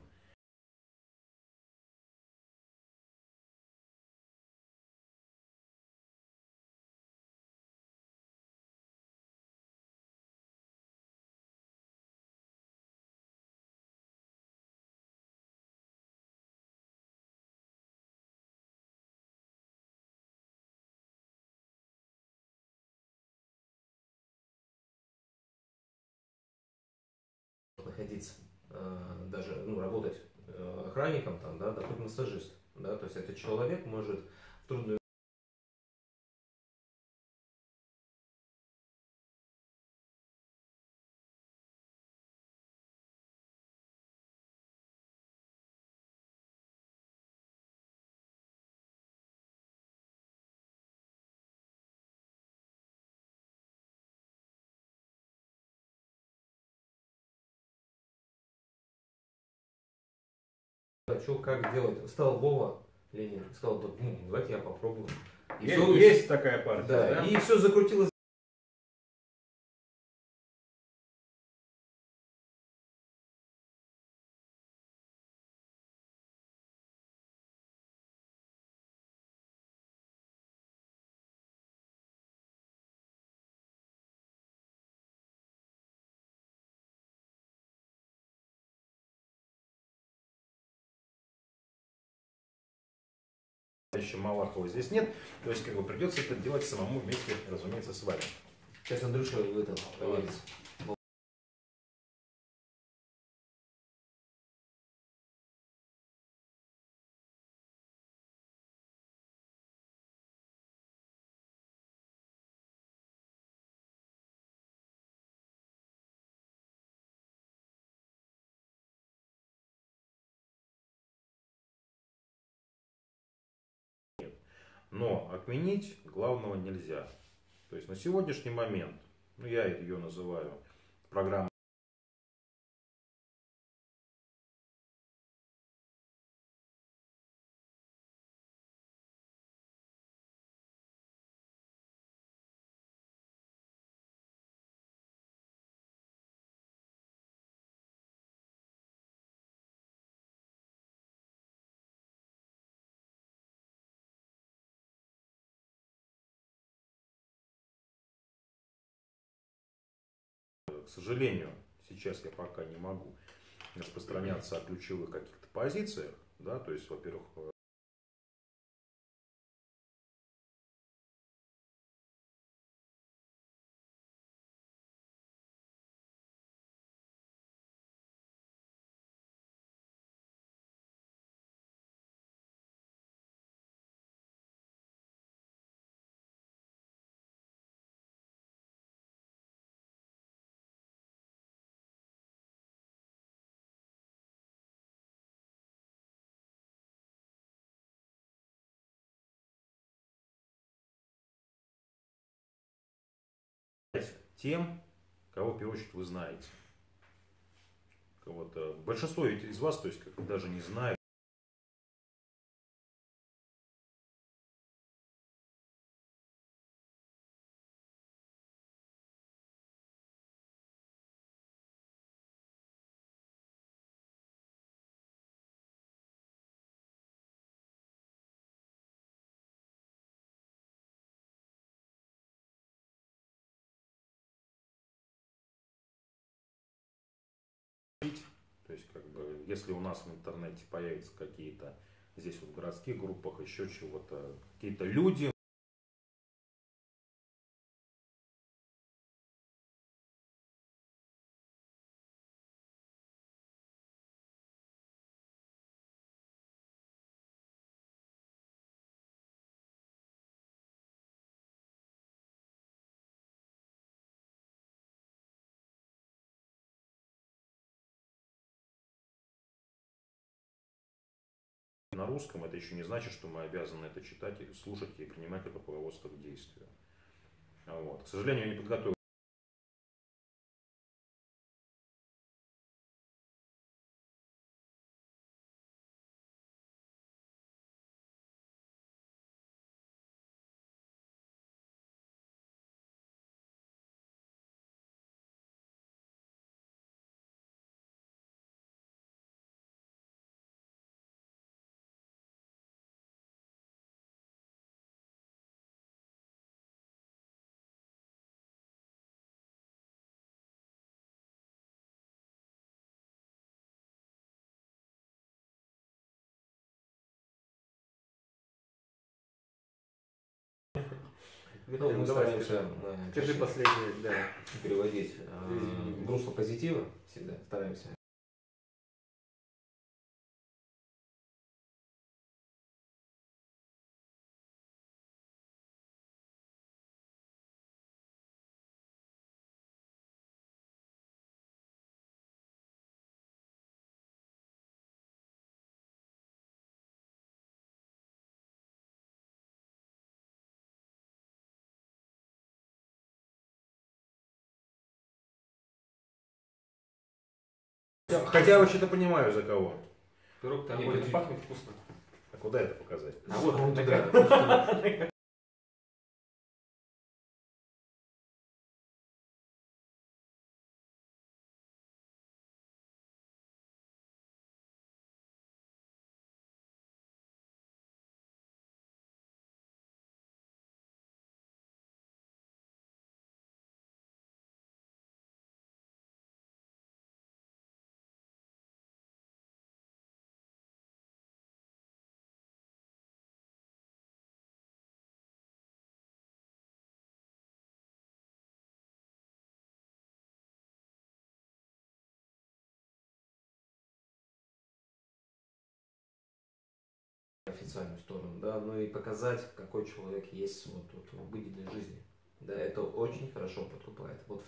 Находиться, даже работать охранником, там, да, допустим, массажист, да, то есть этот человек может в трудную что, как делать. Встал Вова Ленин, сказал, да, давайте я попробую. И все, есть такая партия. Да, да? И все закрутилось. Еще Малахова здесь нет, то есть как бы придется это делать самому вместе, разумеется, с вами. Сейчас Андрюша выдал, появится. Но отменить главного нельзя. То есть на сегодняшний момент, ну, я ее называю программой. К сожалению, сейчас я пока не могу распространяться о ключевых каких-то позициях, Да, то есть, во-первых, тем, кого в первую очередь вы знаете. Кого-то. Большинство из вас, то есть, как даже не знают. То есть, как бы, если у нас в интернете появятся какие-то здесь вот в городских группах еще чего-то, какие-то люди. На русском это еще не значит, что мы обязаны это читать, и слушать и принимать это руководство к действию. Вот. К сожалению, я не подготовил. Ну, давай скажи последнее, да, переводить в русло позитива, всегда стараемся. Хотя я вообще-то понимаю, за кого. Пирог-то огонь, пахнет вкусно. А куда это показать? А вот он туда. Официальную сторону, да, ну и показать, какой человек есть вот, в выгодной жизни, да, это очень хорошо подкупает. Вот.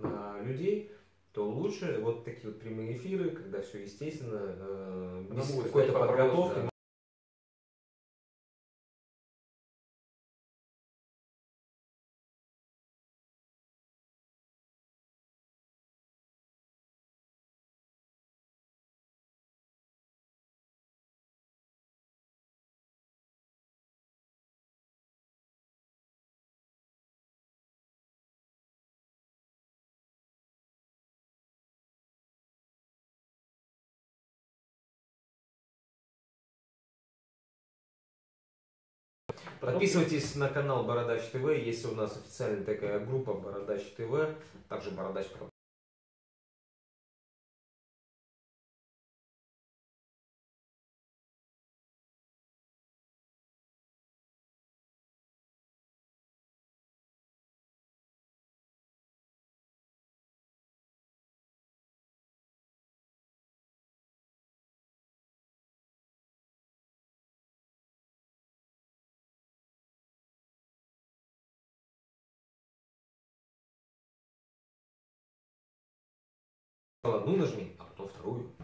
На людей, то лучше вот такие вот прямые эфиры, когда все естественно, без какой-то подготовки. Да. Подписывайтесь на канал Бородач ТВ, есть у нас официальная такая группа Бородач ТВ, также Бородач ТВ. Одну нажми, а потом вторую.